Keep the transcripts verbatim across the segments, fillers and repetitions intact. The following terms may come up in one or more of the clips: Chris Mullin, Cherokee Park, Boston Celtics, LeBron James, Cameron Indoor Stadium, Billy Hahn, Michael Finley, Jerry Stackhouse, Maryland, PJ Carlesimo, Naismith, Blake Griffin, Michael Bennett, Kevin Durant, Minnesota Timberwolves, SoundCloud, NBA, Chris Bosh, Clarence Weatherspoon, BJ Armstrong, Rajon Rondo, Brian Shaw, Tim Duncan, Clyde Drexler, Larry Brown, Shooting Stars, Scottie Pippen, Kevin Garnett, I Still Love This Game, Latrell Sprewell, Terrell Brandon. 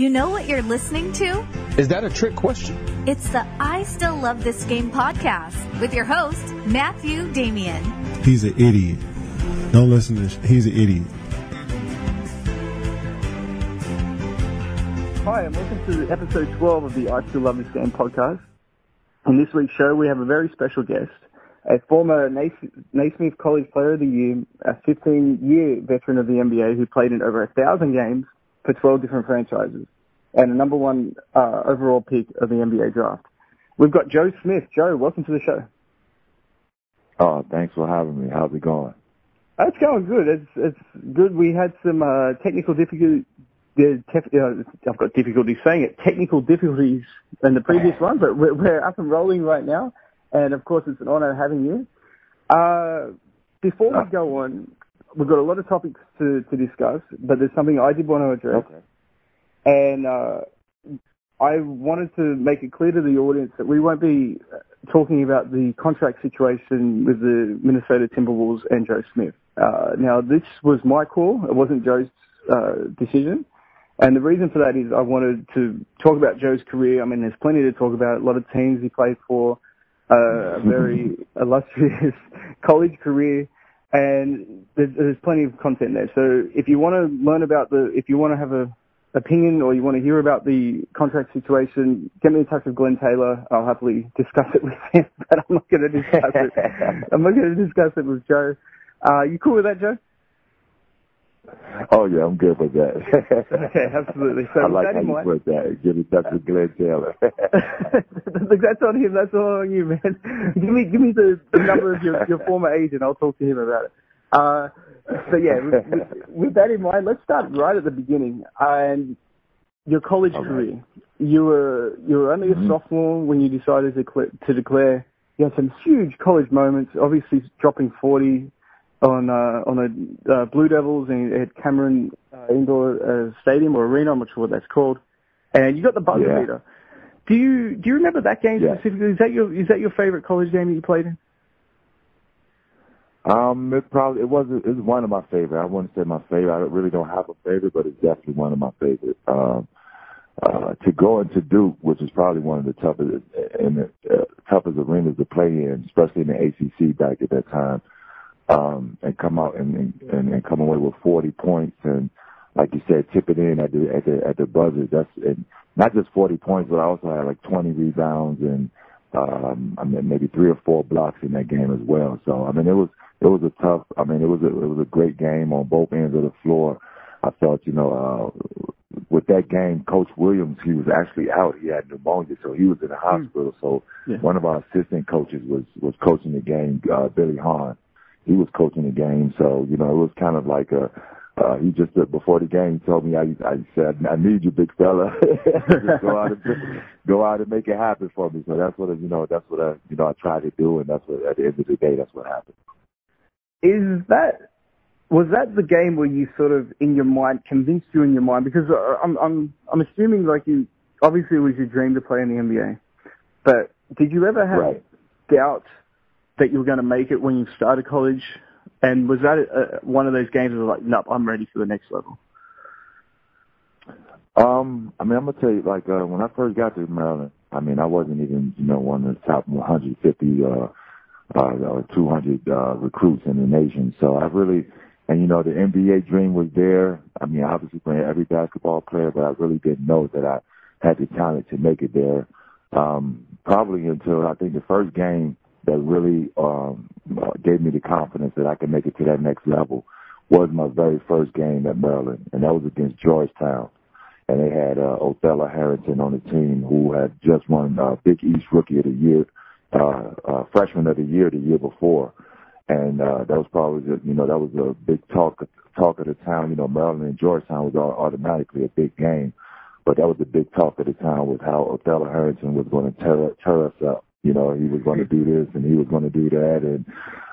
You know what you're listening to? Is that a trick question? It's the I Still Love This Game podcast with your host, Matthew Damian. He's an idiot. Don't listen to him. He's an idiot. Hi, and welcome to episode twelve of the I Still Love This Game podcast. On this week's show, we have a very special guest, a former Naismith College Player of the Year, a fifteen-year veteran of the N B A who played in over one thousand games for twelve different franchises, and a number one uh, overall pick of the N B A draft. We've got Joe Smith. Joe, welcome to the show. Oh, thanks for having me. How's it going? It's going good. It's it's good. We had some uh, technical difficulties. I've got difficulty saying it. Technical difficulties in the previous one, but we're, we're up and rolling right now. And, of course, it's an honor having you. Uh, before we go on, we've got a lot of topics to, to discuss, but there's something I did want to address. Okay. And uh, I wanted to make it clear to the audience that we won't be talking about the contract situation with the Minnesota Timberwolves and Joe Smith. Uh, now, this was my call. It wasn't Joe's uh, decision. And the reason for that is I wanted to talk about Joe's career. I mean, there's plenty to talk about. A lot of teams he played for. Uh, a very illustrious college career, and there's, there's plenty of content there. So if you want to learn about the, if you want to have a opinion or you want to hear about the contract situation, get me in touch with Glenn Taylor. I'll happily discuss it with him, but I'm not going to discuss it. I'm not going to discuss it with Joe. Uh, you cool with that, Joe? Oh, yeah, I'm good with that. Okay, absolutely. So I like that how you put that. Give me that to Glenn Taylor. Look, that's on him. That's all on you, man. Give me give me the, the number of your, your former agent. I'll talk to him about it. Uh, so, yeah, with, with, with that in mind, let's start right at the beginning. And your college okay. career, you were you were only a mm-hmm. sophomore when you decided to, to declare. You had some huge college moments, obviously dropping forty on uh, on the uh, Blue Devils and at Cameron uh, Indoor uh, Stadium or Arena, I'm not sure what that's called, and you got the buzzer yeah. beater. Do you do you remember that game yeah. specifically? Is that your is that your favorite college game that you played in? Um, it probably it wasn't. It's one of my favorite. I wouldn't say my favorite. I really don't have a favorite, but it's definitely one of my favorite. Um, uh, to go into Duke, which is probably one of the toughest and the uh, toughest arenas to play in, especially in the A C C back at that time. Um, and come out and, and and come away with forty points and, like you said, tip it in at the at the, at the buzzer. That's and not just forty points, but I also had like twenty rebounds and um, I mean maybe three or four blocks in that game as well. So I mean it was it was a tough. I mean it was a, it was a great game on both ends of the floor. I felt you know uh, with that game, Coach Williams, he was actually out. He had pneumonia, so he was in the hospital. So yeah. one of our assistant coaches was was coaching the game, uh, Billy Hahn. He was coaching the game, so, you know, it was kind of like a, uh, he just, uh, before the game, told me, I, I said, I need you, big fella. just go out and, go out and make it happen for me. So that's what, you know, that's what I, you know, I tried to do, and that's what, at the end of the day, that's what happened. Is that, was that the game where you sort of, in your mind, convinced you in your mind? Because I'm, I'm, I'm assuming, like, you, obviously it was your dream to play in the N B A, but did you ever have right. doubt that you were going to make it when you started college? And was that a, a, one of those games where like, nope, I'm ready for the next level? Um, I mean, I'm going to tell you, like, uh, when I first got to Maryland, I mean, I wasn't even, you know, one of the top one hundred fifty or uh, uh, two hundred uh, recruits in the nation. So I really, and, you know, the N B A dream was there. I mean, obviously playing every basketball player, but I really didn't know that I had the talent to make it there. Um, probably until I think the first game that really um, gave me the confidence that I could make it to that next level was my very first game at Maryland, and that was against Georgetown. And they had uh, Othella Harrington on the team, who had just won uh, Big East Rookie of the Year, uh, uh, Freshman of the Year the year before. And uh, that was probably, the, you know, that was a big talk, talk of the town. You know, Maryland and Georgetown was automatically a big game, but that was the big talk of the town was how Othella Harrington was going to tear, tear us up. You know, he was going to do this and he was going to do that and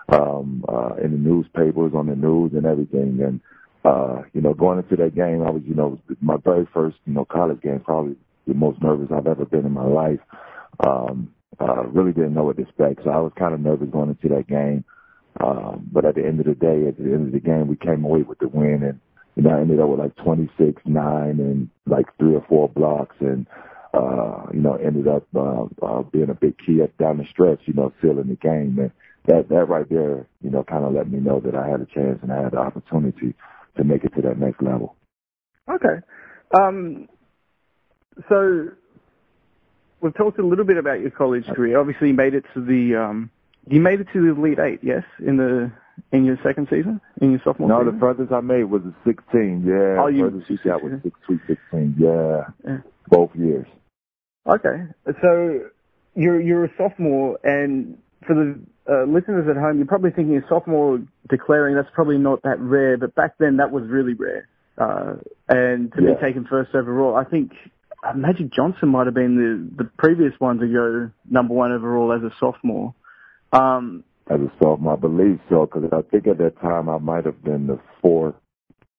um, uh, in the newspapers, on the news and everything. And, uh, you know, going into that game, I was, you know, my very first, you know, college game, probably the most nervous I've ever been in my life. Um, uh, really didn't know what to expect. So I was kind of nervous going into that game. Um, but at the end of the day, at the end of the game, we came away with the win. And And I ended up with like twenty-six, nine, and like three or four blocks, and uh, you know, ended up uh, uh, being a big key up down the stretch, you know, sealing the game. And that that right there, you know, kind of let me know that I had a chance and I had the opportunity to make it to that next level. Okay. Um, so we've talked a little bit about your college career. Obviously, you made it to the um, you made it to the Elite Eight, yes, in the in your second season, in your sophomore no, season. No, the furthest I made was the sixteen. Yeah, oh, you furthest I was sixteen, yeah. yeah, both years. Okay, so you're you're a sophomore, and for the uh, listeners at home, you're probably thinking a sophomore declaring, that's probably not that rare, but back then that was really rare. Uh, and to yeah. be taken first overall, I think uh, Magic Johnson might have been the, the previous one to go number one overall as a sophomore. Um, as a sophomore, I believe so, because I think at that time I might have been the fourth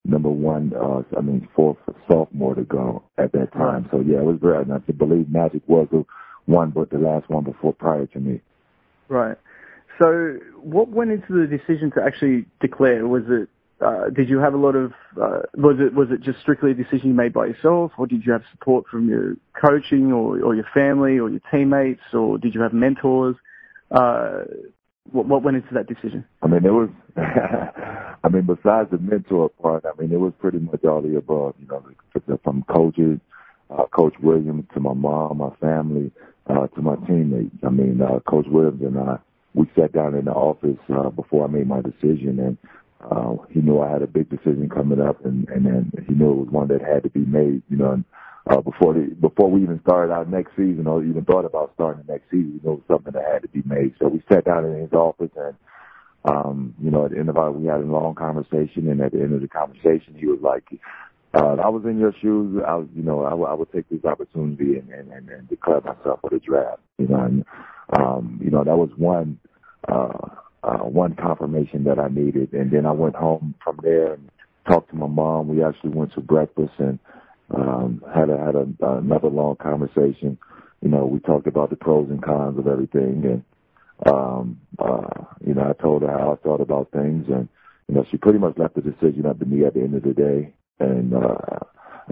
number one, uh, I mean fourth sophomore to go at that time. So yeah, it was great. And I believe Magic was the one, but the last one before prior to me. Right. So what went into the decision to actually declare? Was it Uh, did you have a lot of, uh, was it was it just strictly a decision you made by yourself, or did you have support from your coaching or, or your family or your teammates, or did you have mentors? Uh, what, what went into that decision? I mean, it was, I mean, besides the mentor part, I mean, it was pretty much all the above, you know, from coaches, uh, Coach Williams, to my mom, my family, uh, to my teammates. I mean, uh, Coach Williams and I, we sat down in the office uh, before I made my decision, and Uh, he knew I had a big decision coming up, and, and then he knew it was one that had to be made, you know, and, uh, before the, before we even started our next season or even thought about starting the next season, you know, it was something that had to be made. So we sat down in his office, and, um, you know, at the end of our, we had a long conversation, and at the end of the conversation, he was like, uh, I was in your shoes. I was, you know, I, w- I would take this opportunity and, and, and, and declare myself for the draft, you know, and, um, you know, that was one, uh, Uh, one confirmation that I needed. And then I went home from there and talked to my mom. We actually went to breakfast and um, had a, had a, another long conversation. You know, we talked about the pros and cons of everything. And, um, uh, you know, I told her how I thought about things. And, you know, she pretty much left the decision up to me at the end of the day, and uh,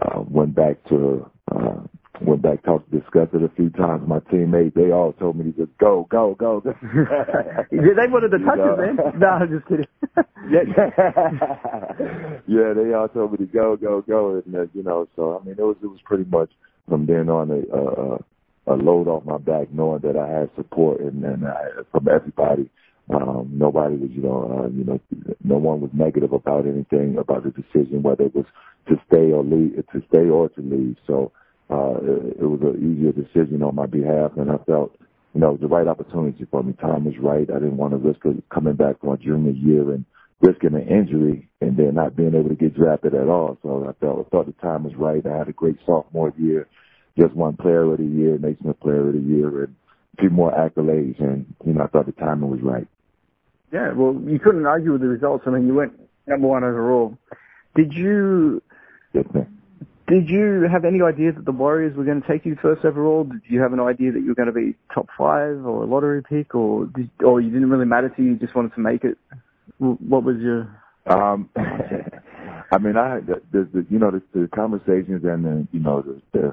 uh, went back to uh Went back, talked, discussed it a few times. My teammates, they all told me to just go, go, go. go. They wanted to touch it, man. No, I'm just kidding. yeah. yeah, they all told me to go, go, go. And, uh, you know, so, I mean, it was it was pretty much from then on a, a, a load off my back, knowing that I had support and, and I, from everybody. Um, nobody was, you know, uh, you know, no one was negative about anything, about the decision, whether it was to stay or leave, to stay or to leave. So, Uh, it, it was an easier decision on my behalf, and I felt, you know, it was the right opportunity for me. Time was right. I didn't want to risk it coming back for my junior year and risking an injury and then not being able to get drafted at all. So I felt, I thought the time was right. I had a great sophomore year, just one player of the year, Naismith player of the year, and a few more accolades. And, you know, I thought the timing was right. Yeah, well, you couldn't argue with the results. I mean, you went number one overall. Did you... Yes, ma'am. Did you have any idea that the Warriors were going to take you first overall? Did you have an idea that you were going to be top five or a lottery pick, or did, or you didn't really matter to you, you just wanted to make it? What was your? Um, I mean, I the, the you know the, the conversations and the you know the, the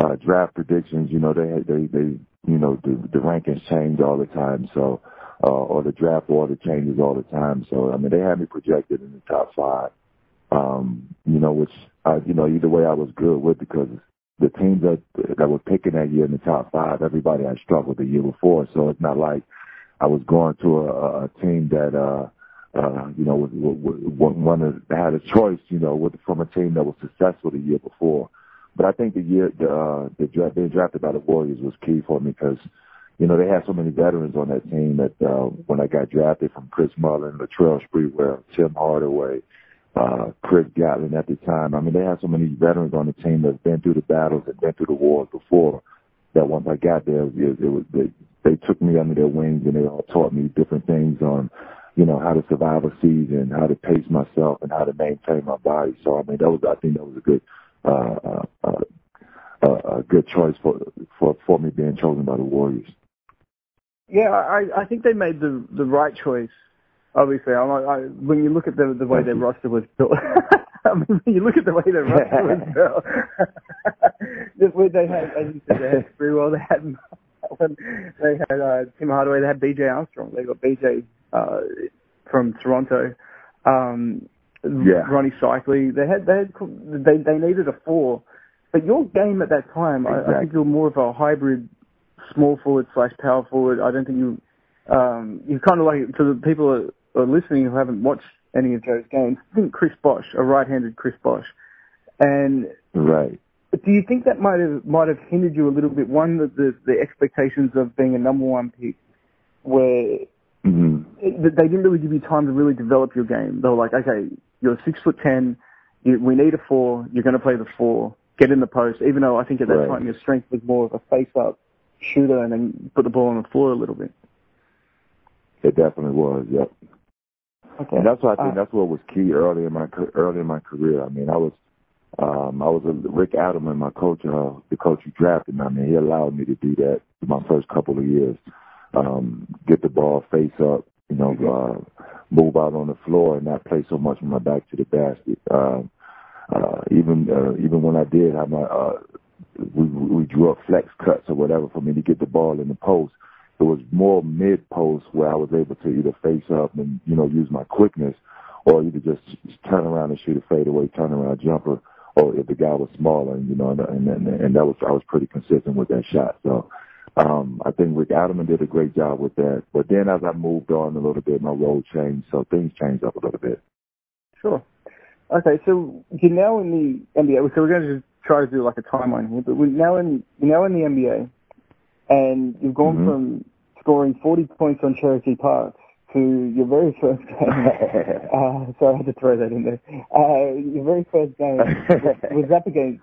uh, draft predictions. You know they they they you know the, the rankings change all the time, so uh, or the draft order changes all the time. So I mean, they had me projected in the top five. Um, you know, which, uh, you know, either way I was good with, because the teams that that were picking that year in the top five, everybody had struggled the year before. So it's not like I was going to a, a team that, uh, uh, you know, was, was, was one of, had a choice, you know, with, from a team that was successful the year before. But I think the year the, uh, the draft, being drafted by the Warriors was key for me, because, you know, they had so many veterans on that team that uh, when I got drafted, from Chris Mullin, Latrell Sprewell, Tim Hardaway, Uh, Chris Gatlin at the time. I mean, they had so many veterans on the team that's been through the battles and been through the wars before, that once I got there, it, it was they, they took me under their wings, and they all taught me different things on, you know, how to survive a season, how to pace myself, and how to maintain my body. So I mean, that was I think that was a good, uh, uh, uh, a good choice for for for me being chosen by the Warriors. Yeah, I, I think they made the the right choice. Obviously, I'm like, I, when you look at the, the way their roster was built, I mean, you look at the way they run through and go. Just when they had, as you said, they had Sprewell, they had Mullin, they had uh, Tim Hardaway, they had B J Armstrong, they got B J uh, from Toronto, um, yeah. Ronnie Cycli. They had, they had, they they needed a four, but your game at that time, exactly. I, I think you're more of a hybrid small forward slash power forward. I don't think you, um, you kind of like to the people who are listening who haven't watched any of Joe's games. I think Chris Bosh, a right-handed Chris Bosh, and right. Do you think that might have might have hindered you a little bit? One, the the, the expectations of being a number one pick, where mm-hmm. it, they didn't really give you time to really develop your game. They were like, okay, you're six foot ten, you, we need a four. You're going to play the four. Get in the post. Even though I think at that right. time your strength was more of a face-up shooter and then put the ball on the floor a little bit. It definitely was. Yep. Okay. And that's what I think. Uh, that's what was key early in my early in my career. I mean, I was um, I was a Rick Adelman, my coach, uh, the coach who drafted me. I mean, he allowed me to do that my first couple of years. Um, get the ball face up, you know, mm-hmm. uh, move out on the floor, and not play so much with my back to the basket. Uh, uh, even uh, even when I did have my uh, we, we drew up flex cuts or whatever for me to get the ball in the post. It was more mid-post where I was able to either face up and, you know, use my quickness or either just turn around and shoot a fadeaway, turn around jumper, or if the guy was smaller, you know, and and, and that was I was pretty consistent with that shot. So um, I think Rick Adelman did a great job with that. But then as I moved on a little bit, my role changed, so things changed up a little bit. Sure. Okay, so you're now in the N B A. So we're going to just try to do like a timeline here, but we're now in, you're now in the N B A. And you've gone mm-hmm. from scoring forty points on Cherokee Park to your very first game. uh, sorry, I had to throw that in there. Uh, your very first game was up against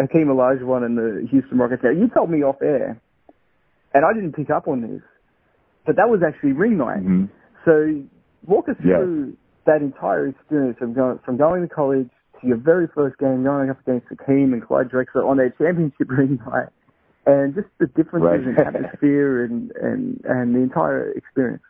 Hakeem Olajuwon and the Houston Rockets. Now, you told me off air, and I didn't pick up on this, but that was actually ring night. Mm-hmm. So walk us yeah. through that entire experience of going, from going to college to your very first game, going up against Hakeem and Clyde Drexler on their championship ring night. And just the differences right. in atmosphere and, and, and the entire experience.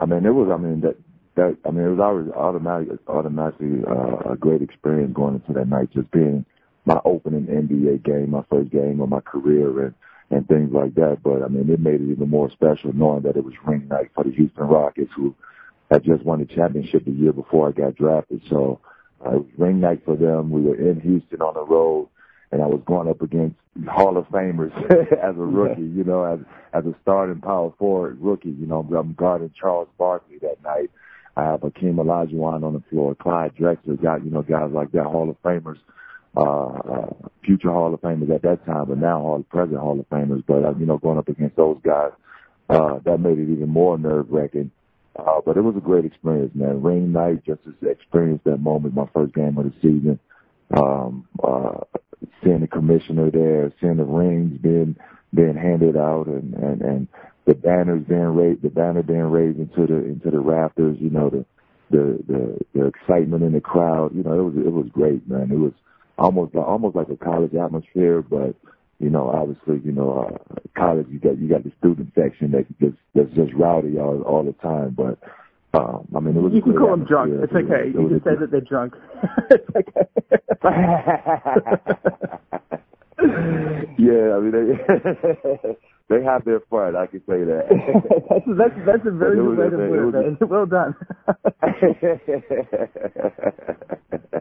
I mean, it was. I mean that that. I mean, it was always automatic, automatically uh, a great experience going into that night, just being my opening N B A game, my first game of my career, and, and things like that. But I mean, it made it even more special knowing that it was ring night for the Houston Rockets, who had just won the championship the year before I got drafted. So uh, it was ring night for them. We were in Houston on the road. And I was going up against Hall of Famers as a rookie, you know, as as a starting power forward rookie. You know, I'm guarding Charles Barkley that night. I have Hakeem Olajuwon on the floor, Clyde Drexler, got, you know, guys like that, Hall of Famers, uh, uh, future Hall of Famers at that time, but now Hall, present Hall of Famers. But, uh, you know, going up against those guys, uh, that made it even more nerve-wracking. Uh, but it was a great experience, man. Ring night, just to experience that moment, my first game of the season. Um, uh, seeing the commissioner there, seeing the rings being being handed out, and, and, and the banners being raised, the banner being raised into the into the rafters, you know, the the, the the excitement in the crowd, you know, it was it was great, man. It was almost almost like a college atmosphere, but you know, obviously, you know, uh, college you got you got the student section that just, that's just rowdy all all the time, but. Um, I mean, it was you can call them drunk. It's okay. You can say that they're drunk. It's okay. Yeah, I mean, they, they have their fun. I can say that. that's, that's, that's a very good way to put it. Man. Well done.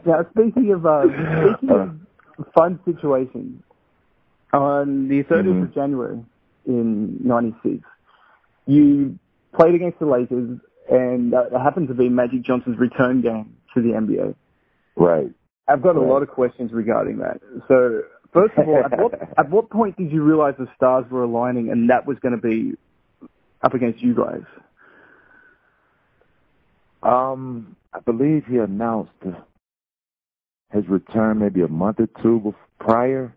Now, speaking of, uh, speaking of fun situations, on the thirtieth mm-hmm. of January in ninety-six, you played against the Lakers. And it happened to be Magic Johnson's return game to the N B A. Right. I've got right. a lot of questions regarding that. So, first of all, at, what, at what point did you realize the stars were aligning and that was going to be up against you guys? Um, I believe he announced his return maybe a month or two before, prior,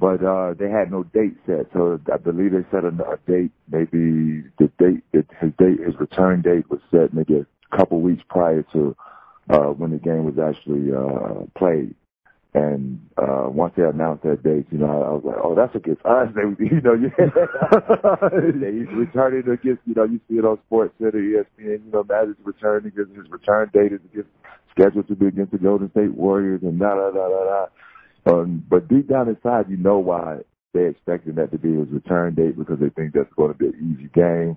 but uh, they had no date set. So I believe they set a, a date, maybe the date, it, his date, his return date was set maybe a couple weeks prior to uh, when the game was actually uh, played. And uh, once they announced that date, you know, I, I was like, oh, that's against us. They, you know, you he's returning against, you know, you see it on Sports Center, E S P N, you know, Magic's returning against his return date is against scheduled to be against the Golden State Warriors and da da da da da. Um, but deep down inside, you know why they're expecting that to be his return date, because they think that's going to be an easy game.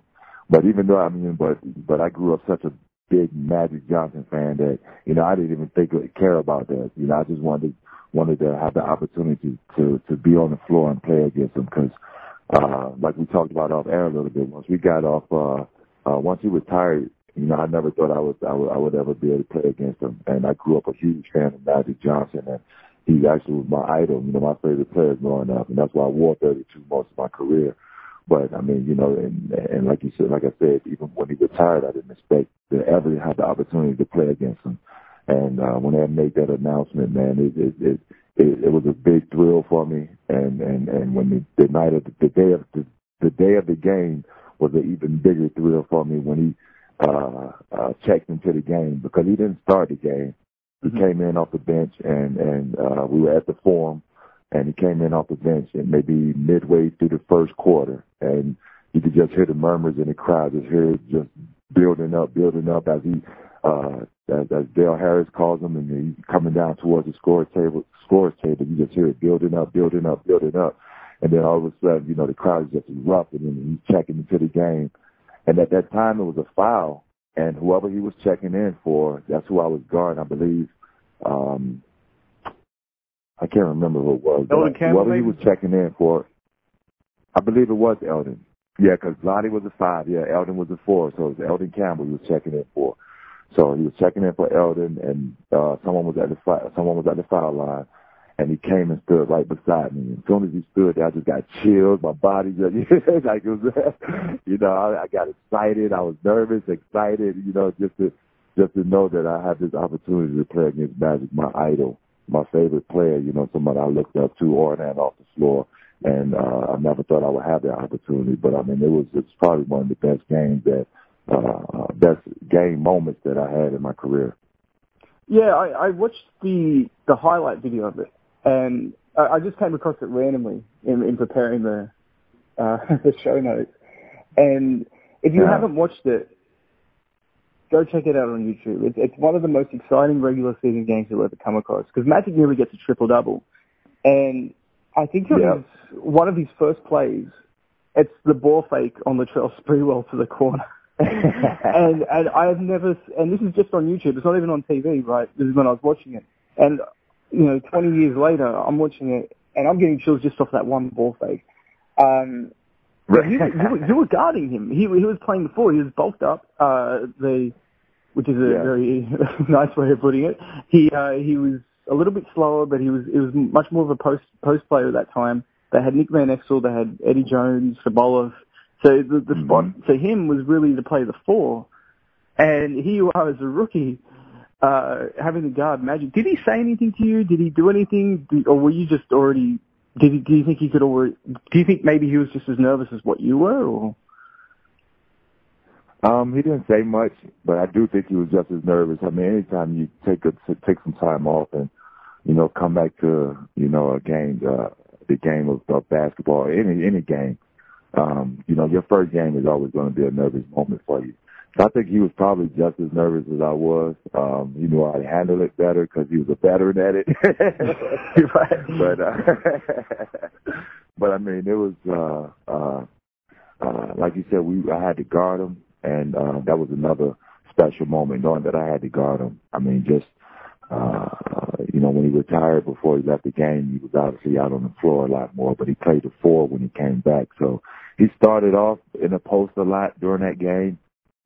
But even though I mean, but but I grew up such a big Magic Johnson fan that, you know, I didn't even think or care about that. You know, I just wanted wanted to have the opportunity to to be on the floor and play against him, because uh, like we talked about off air a little bit, once we got off, uh, uh, once he retired, you know, I never thought I would, I would I would ever be able to play against him. And I grew up a huge fan of Magic Johnson, and he actually was my idol, you know, my favorite player growing up, and that's why I wore thirty-two most of my career. But, I mean, you know, and, and like you said, like I said, even when he retired, I didn't expect to ever have the opportunity to play against him. And uh, when they made that announcement, man, it it, it it it was a big thrill for me. And and and when the, the night of the, the day of the, the day of the game was an even bigger thrill for me when he uh, uh, checked into the game, because he didn't start the game. He mm-hmm. came in off the bench, and and uh, we were at the Forum. And he came in off the bench, and maybe midway through the first quarter, and you could just hear the murmurs in the crowd, just hear it just building up, building up as he, uh, as, as Dale Harris calls him, and he's coming down towards the score table, scorer's table. You just hear it building up, building up, building up, and then all of a sudden, you know, the crowd just erupted, and he's checking into the game. And at that time, it was a foul, and whoever he was checking in for, that's who I was guarding, I believe. Um, I can't remember who it was. Eldon Campbell. Whoever he was checking in for, I believe it was Eldon. Yeah, because Lottie was a five. Yeah, Eldon was a four. So it was Eldon Campbell he was checking in for. So he was checking in for Eldon, and uh, someone was at the fi- someone was at the foul line, and he came and stood right beside me. As soon as he stood there, I just got chills. My body just like it was, you know, I, I got excited. I was nervous, excited, you know, just to just to know that I had this opportunity to play against Magic, my idol, my favorite player, you know, somebody I looked up to on and off the floor. And uh, I never thought I would have that opportunity. But, I mean, it was it's probably one of the best games that uh, – best game moments that I had in my career. Yeah, I, I watched the the highlight video of it, and I, I just came across it randomly in, in preparing the, uh, the show notes. And if you yeah. haven't watched it, go check it out on YouTube. It's, it's one of the most exciting regular season games you'll ever come across, because Magic nearly gets a triple-double. And I think it was yep. one of his first plays. It's the ball fake on Latrell Sprewell to the corner. and and I have never, and this is just on YouTube. It's not even on T V, right? This is when I was watching it. And, you know, twenty years later, I'm watching it, and I'm getting chills just off that one ball fake. Um, but you, you, you were guarding him. He, he was playing before. He was bulked up. Uh, the... Which is a yeah. very nice way of putting it. He uh, he was a little bit slower, but he was it was much more of a post post player at that time. They had Nick Van Exel, they had Eddie Jones, Sabolov. So the, the mm-hmm. spot for him was really to play the four. And here you are as a rookie, uh, having to guard Magic. Did he say anything to you? Did he do anything? Did, or were you just already? Did he, do you think he could already? Do you think maybe he was just as nervous as what you were? Or? Um, he didn't say much, but I do think he was just as nervous. I mean, anytime you take a, take some time off and, you know, come back to, you know, a game, uh, the game of, of basketball, any, any game, um, you know, your first game is always going to be a nervous moment for you. So I think he was probably just as nervous as I was. Um, you know, I handled it better because he was a veteran at it. but, uh, but I mean, it was, uh, uh, uh, like you said, we, I had to guard him. And uh, that was another special moment, knowing that I had to guard him. I mean, just, uh, you know, when he retired, before he left the game, he was obviously out on the floor a lot more, but he played the four when he came back. So he started off in the post a lot during that game,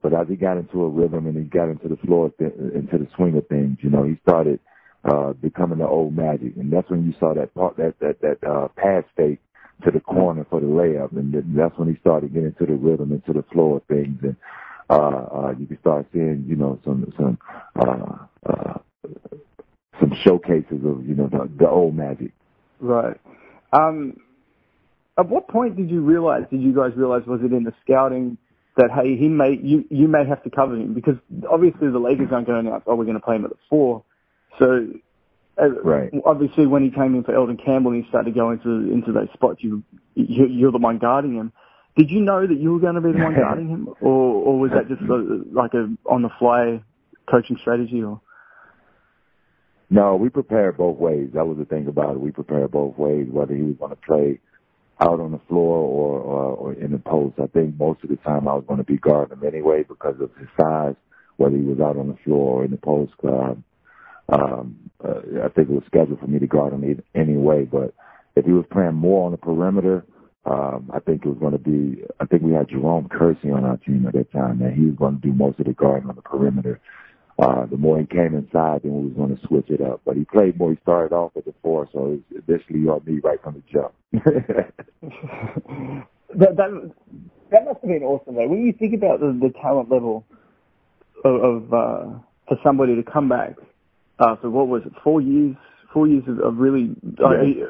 but as he got into a rhythm and he got into the floor, into the swing of things, you know, he started uh, becoming the old Magic. And that's when you saw that part, that, that, that uh, pass fake to the corner for the layup, and that's when he started getting into the rhythm, into the flow of things, and uh, uh, you can start seeing, you know, some some uh, uh, some showcases of, you know, the, the old Magic. Right. Um, at what point did you realize? Did you guys realize? Was it in the scouting that, hey, he may you you may have to cover him, because obviously the Lakers aren't going to announce, oh, we're going to play him at the four, so. Right. Obviously, when he came in for Eldon Campbell and he started going into into those spots, you, you you're the one guarding him. Did you know that you were going to be the one guarding him, or or was that just a, like a on the fly coaching strategy? Or No, we prepared both ways. That was the thing about it. We prepared both ways, whether he was going to play out on the floor or, or, or in the post. I think most of the time I was going to be guarding him anyway because of his size, whether he was out on the floor or in the post. Um, um, uh, I think it was scheduled for me to guard him anyway. But if he was playing more on the perimeter, um, I think it was going to be – I think we had Jerome Kersey on our team at that time, and he was going to do most of the guarding on the perimeter. Uh, the more he came inside, then we was going to switch it up. But he played more. He started off at the four, so it was initially on me right from the jump. that, that that must have been awesome, though. When you think about the, the talent level of, of uh, for somebody to come back after, what was it, four years? Four years of, of really yeah. – uh, he,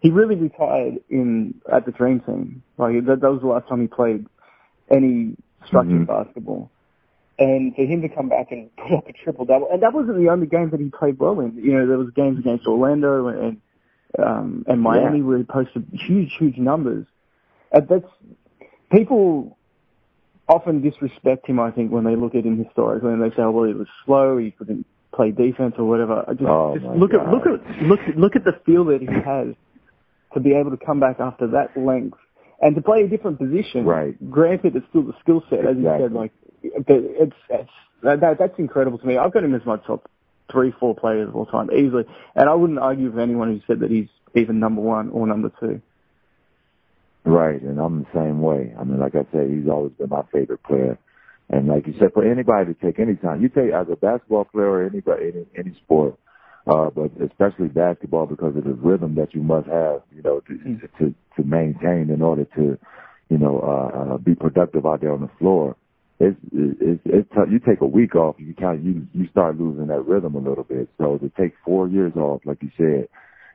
he really retired in at the Dream Team. Like that, that was the last time he played any structured mm-hmm. basketball. And for him to come back and put up a triple-double, and that wasn't the only game that he played well in. You know, there was games against Orlando and um, and Miami yeah. where he posted huge, huge numbers. And that's people often disrespect him, I think, when they look at him historically and they say, oh, well, he was slow, he couldn't play defense or whatever. Just, oh, just look God. at look at look look at the feel that he has to be able to come back after that length and to play a different position. Right. Granted, it's still the skill set, as exactly. you said, like. It's, it's that, that's incredible to me. I've got him as my top three, four players of all time, easily. And I wouldn't argue with anyone who said that he's even number one or number two. Right, and I'm the same way. I mean, like I said, he's always been my favorite player. And like you said, for anybody to take any time, you take as a basketball player or anybody, any, any sport, uh, but especially basketball because of the rhythm that you must have, you know, to, to, to maintain in order to, you know, uh, uh, be productive out there on the floor. It's, it's, it's tough. You take a week off, you kind of, you you start losing that rhythm a little bit. So to take four years off, like you said,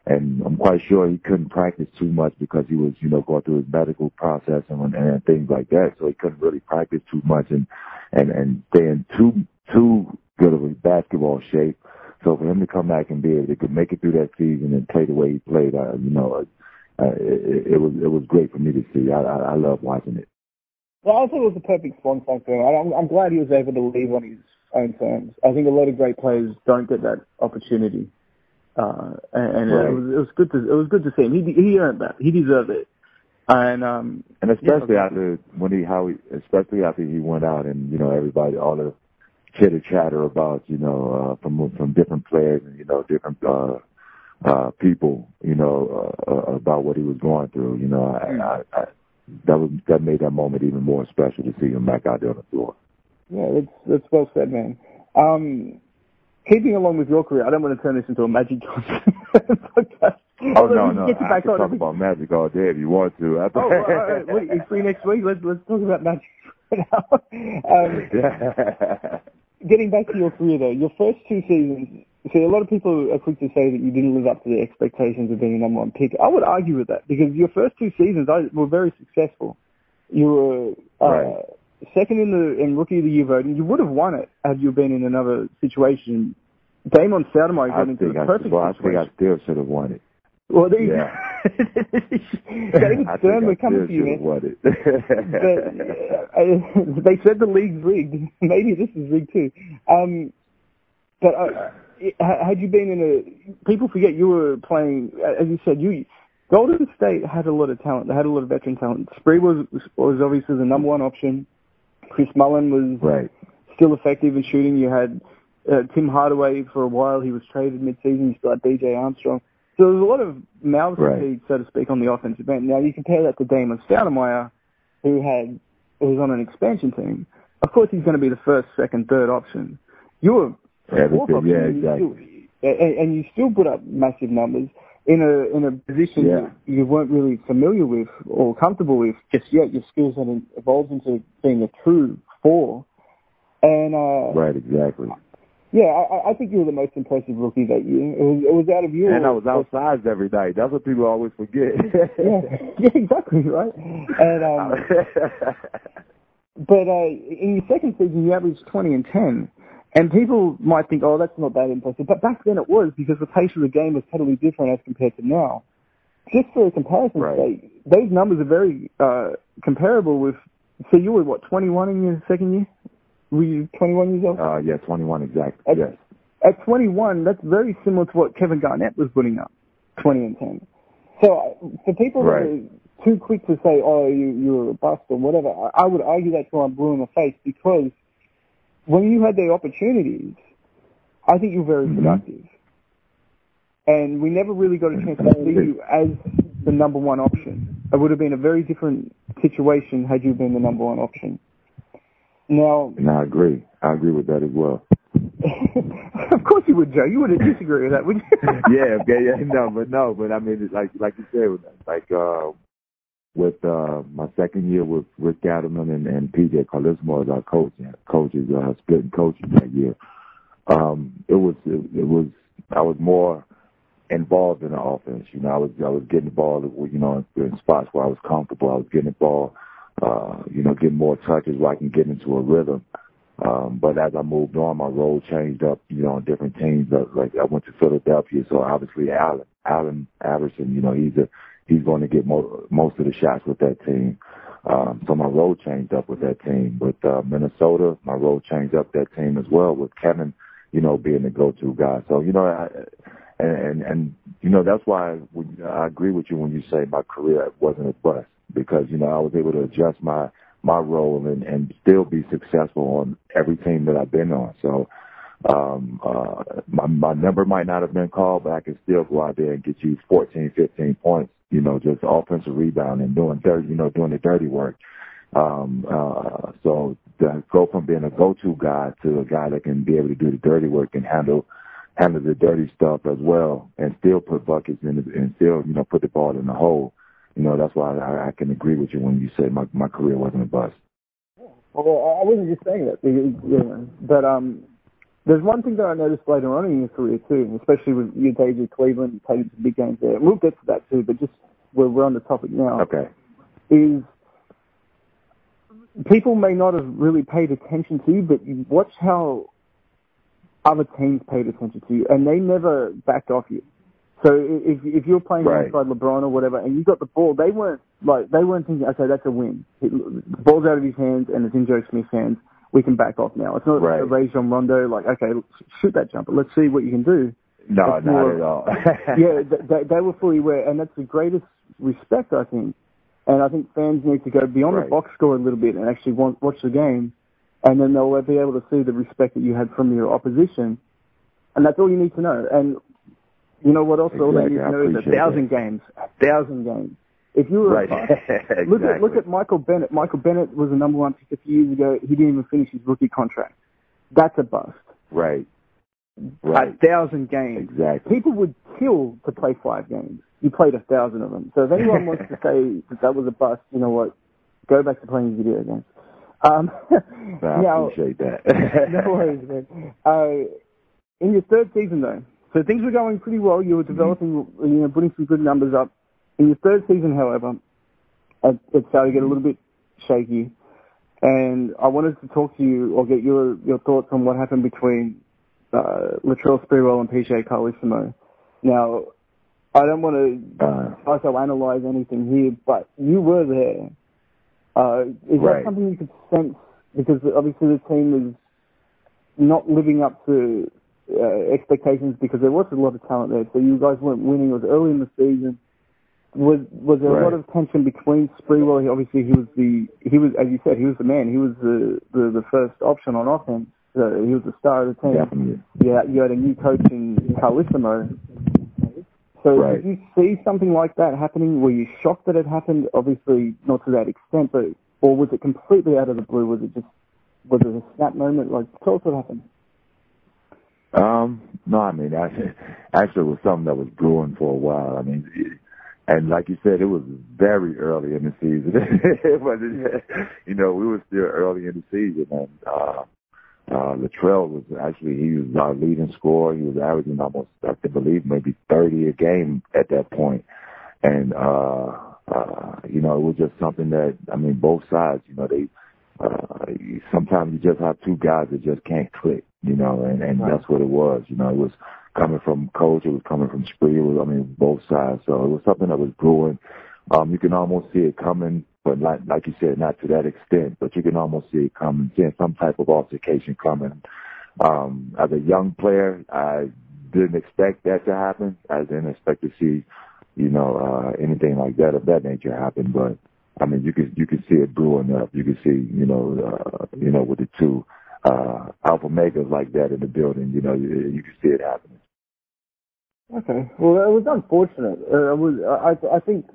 and I'm quite sure he couldn't practice too much because he was, you know, going through his medical process and, and things like that. So he couldn't really practice too much and and and stay in too too good of a basketball shape. So for him to come back and be able to make it through that season and play the way he played, uh, you know, uh, it, it was it was great for me to see. I I, I love watching it. Well, I thought it was the perfect swan song for him. I'm, I'm glad he was able to leave on his own terms. I think a lot of great players don't get that opportunity, uh, and, and right. it, was, it was good to it was good to see him. He he earned that. He deserved it, and um, and especially yeah, after when he how he, especially after he went out and you know everybody all the chitter chatter about you know uh, from from different players and you know different. Uh, uh, people you know uh, uh, about what he was going through. You know I. I, I That was that made that moment even more special to see him back out there on the floor. Yeah, that's that's well said, man. Um, keeping along with your career, I don't want to turn this into a Magic Johnson podcast. Oh no, no, I can talk on. about Magic all day if you want to. Oh, all right, wait, it's free next week. Let's let's talk about Magic for now. Um, yeah. Getting back to your career though, your first two seasons. See, a lot of people are quick to say that you didn't live up to the expectations of being a number one pick. I would argue with that because your first two seasons were very successful. You were uh, right. second in the in Rookie of the Year voting. You would have won it had you been in another situation. Damon Stoudemire got into the perfect I, well, situation. I think I still should have won it. Well, there you yeah. David Stern were coming for you, man. but, uh, they said the league's rigged. Maybe this is rigged too. Um, but... Uh, Had you been in a, people forget you were playing, as you said, you Golden State had a lot of talent. They had a lot of veteran talent. Spree was was obviously the number one option. Chris Mullin was right. still effective in shooting. You had uh, Tim Hardaway for a while. He was traded mid-season. You still had B J Armstrong. So there was a lot of mouths right. to feed, so to speak, on the offensive end. Now you compare that to Damon Stoudemire, who had who was on an expansion team. Of course, he's going to be the first, second, third option. You were Yeah, yeah, exactly. You still, and you still put up massive numbers in a in a position yeah. you weren't really familiar with or comfortable with just yet. Your skills hadn't evolved into being a true four. And uh, right, exactly. Yeah, I, I think you were the most impressive rookie that year. It was, it was out of you. And I was outsized every night. That's what people always forget. yeah, yeah, exactly, right? And um, But uh, in your second season, you averaged twenty and ten. And people might think, oh, that's not that impressive. But back then it was because the pace of the game was totally different as compared to now. Just for a comparison right. sake, those numbers are very uh, comparable with, so you were, what, twenty-one in your second year? Were you twenty-one years old? Uh, yeah, twenty-one exactly, yes. at twenty-one, that's very similar to what Kevin Garnett was putting up, twenty and ten. So for people right. that are too quick to say, oh, you, you're a bust or whatever, I, I would argue that's why I'm blue in the face, because when you had the opportunities, I think you were very mm-hmm. productive. And we never really got a chance to see you as the number one option. It would have been a very different situation had you been the number one option. Now, and I agree. I agree with that as well. Of course you would, Joe. You wouldn't disagree with that, would you? yeah, okay, yeah, no, but no, but I mean, like like you said, like uh, with uh, my second year with Rick Adelman and, and P J Carlesimo as our coach, coaches uh, splitting coaches that year. Um, it was it, it was I was more involved in the offense. You know, I was I was getting the ball, you know, in, in spots where I was comfortable. I was getting the ball, uh, you know, getting more touches where I can get into a rhythm. Um, but as I moved on, my role changed up, you know, on different teams. Like I went to Philadelphia, so obviously Allen, Allen Iverson, you know, he's a, he's going to get mo- most of the shots with that team. Um, so my role changed up with that team. With uh, Minnesota, my role changed up that team as well, with Kevin, you know, being the go-to guy. So, you know, I, and, and, and you know, that's why I, I agree with you when you say my career wasn't a bust, because, you know, I was able to adjust my my role and, and still be successful on every team that I've been on. So um, uh, my, my number might not have been called, but I can still go out there and get you fourteen, fifteen points, you know, just offensive rebound and doing dirty, you know, doing the dirty work. Um, uh, so to go from being a go-to guy to a guy that can be able to do the dirty work and handle handle the dirty stuff as well, and still put buckets in the, and still, you know, put the ball in the hole. You know, that's why I, I can agree with you when you said my, my career wasn't a bust. Yeah. Well, I wasn't just saying that. Yeah. But um, there's one thing that I noticed later on in your career, too, and especially with your days in Cleveland, you played some big games there. We'll get to that, too, but just where we're on the topic now. Okay. Is people may not have really paid attention to you, but you watch how other teams paid attention to you, and they never backed off you. So if if you're playing right. alongside LeBron or whatever, and you got the ball, they weren't like they weren't thinking, okay, that's a win. It, the ball's out of his hands and it's in Joe Smith's hands. We can back off now. It's not right. a Rajon Rondo like, okay, shoot that jumper. Let's see what you can do. No, that's not more, at all. yeah, they, they were fully aware, and that's the greatest respect, I think. And I think fans need to go beyond right. the box score a little bit and actually watch the game, and then they'll be able to see the respect that you had from your opposition. And that's all you need to know. And you know what else? All they need to know is a thousand that. games. A thousand games. If you were right. a exactly. look at look at Michael Bennett. Michael Bennett was a number one pick a few years ago. He didn't even finish his rookie contract. That's a bust. Right. Right. A thousand games. Exactly. People would kill to play five games. You played a thousand of them. So if anyone wants to say that that was a bust, you know what? Go back to playing video games. Um, no, I now, appreciate that. No worries, man. Uh, in your third season, though. So things were going pretty well. You were developing, you know, putting some good numbers up. In your third season, however, it started to get a little bit shaky. And I wanted to talk to you or get your your thoughts on what happened between uh, Latrell Sprewell and P J Carlesimo. Now, I don't want to uh, psychoanalyze anything here, but you were there. Uh, is right. that something you could sense? Because obviously the team is not living up to Uh, expectations, because there was a lot of talent there, so you guys weren't winning. It was early in the season. Was was there right. a lot of tension between Sprewell? He, obviously, he was the he was as you said, he was the man. He was the the, the first option on offense. So he was the star of the team. Definitely. Yeah, you had a new coach in Carlesimo. So right. did you see something like that happening? Were you shocked that it happened? Obviously, not to that extent, but or was it completely out of the blue? Was it just was it a snap moment? Like, tell us what happened. Um, no, I mean, actually, actually it was something that was brewing for a while. I mean, it, and like you said, it was very early in the season. It wasn't, you know, we were still early in the season. And, uh, uh, Latrell was actually, he was our leading scorer. He was averaging almost, I believe, maybe thirty a game at that point. And, uh, uh, you know, it was just something that, I mean, both sides, you know, they, uh, sometimes you just have two guys that just can't click. You know, and, and that's what it was. You know, it was coming from coach. It was coming from Sprewell. I mean, both sides. So it was something that was brewing. Um, you can almost see it coming, but like, like you said, not to that extent. But you can almost see it coming, seeing some type of altercation coming. Um, as a young player, I didn't expect that to happen. I didn't expect to see, you know, uh, anything like that of that nature happen. But I mean, you could you could see it brewing up. You could see, you know, uh, you know, with the two uh, alpha makers like that in the building, you know, you, you could see it happening. Okay. Well, it was unfortunate. Uh, it was, I, I think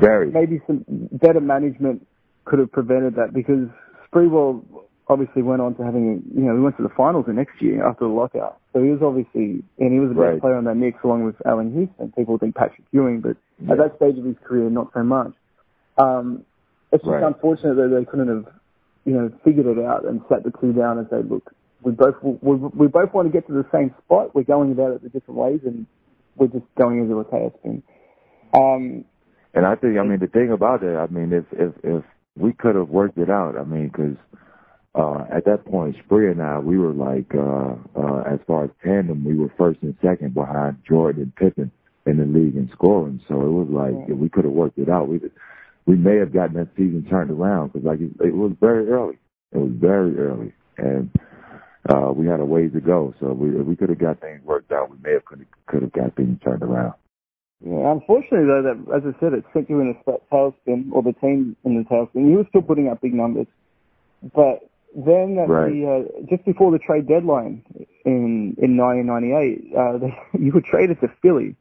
Very. maybe some better management could have prevented that, because Sprewell obviously went on to having, you know, he went to the finals the next year after the lockout. So he was obviously, and he was the best right. player on that Knicks along with Allen Houston. People think Patrick Ewing, but yeah. at that stage of his career, not so much. Um, it's just right. unfortunate that they couldn't have, you know, figured it out and sat the two down and said, look, we both, we, we both want to get to the same spot. We're going about it the different ways, and we're just going into a chaos thing. Um, and I think, I mean, the thing about it, I mean, if if, if we could have worked it out, I mean, because uh, at that point, Spree and I, we were like, uh, uh, as far as tandem, we were first and second behind Jordan and Pippen in the league in scoring. So it was like, yeah. if we could have worked it out, we we may have gotten that season turned around, because like it, it was very early. It was very early, and Uh, we had a ways to go, so we, if we could have got things worked out, we may have could could have got things turned around. Yeah, unfortunately, though, that, as I said, it sent you in a tailspin, or the team in the tailspin. You were still putting up big numbers, but then that right. the, uh, just before the trade deadline in in nineteen ninety-eight, uh, they, you were traded to Philly,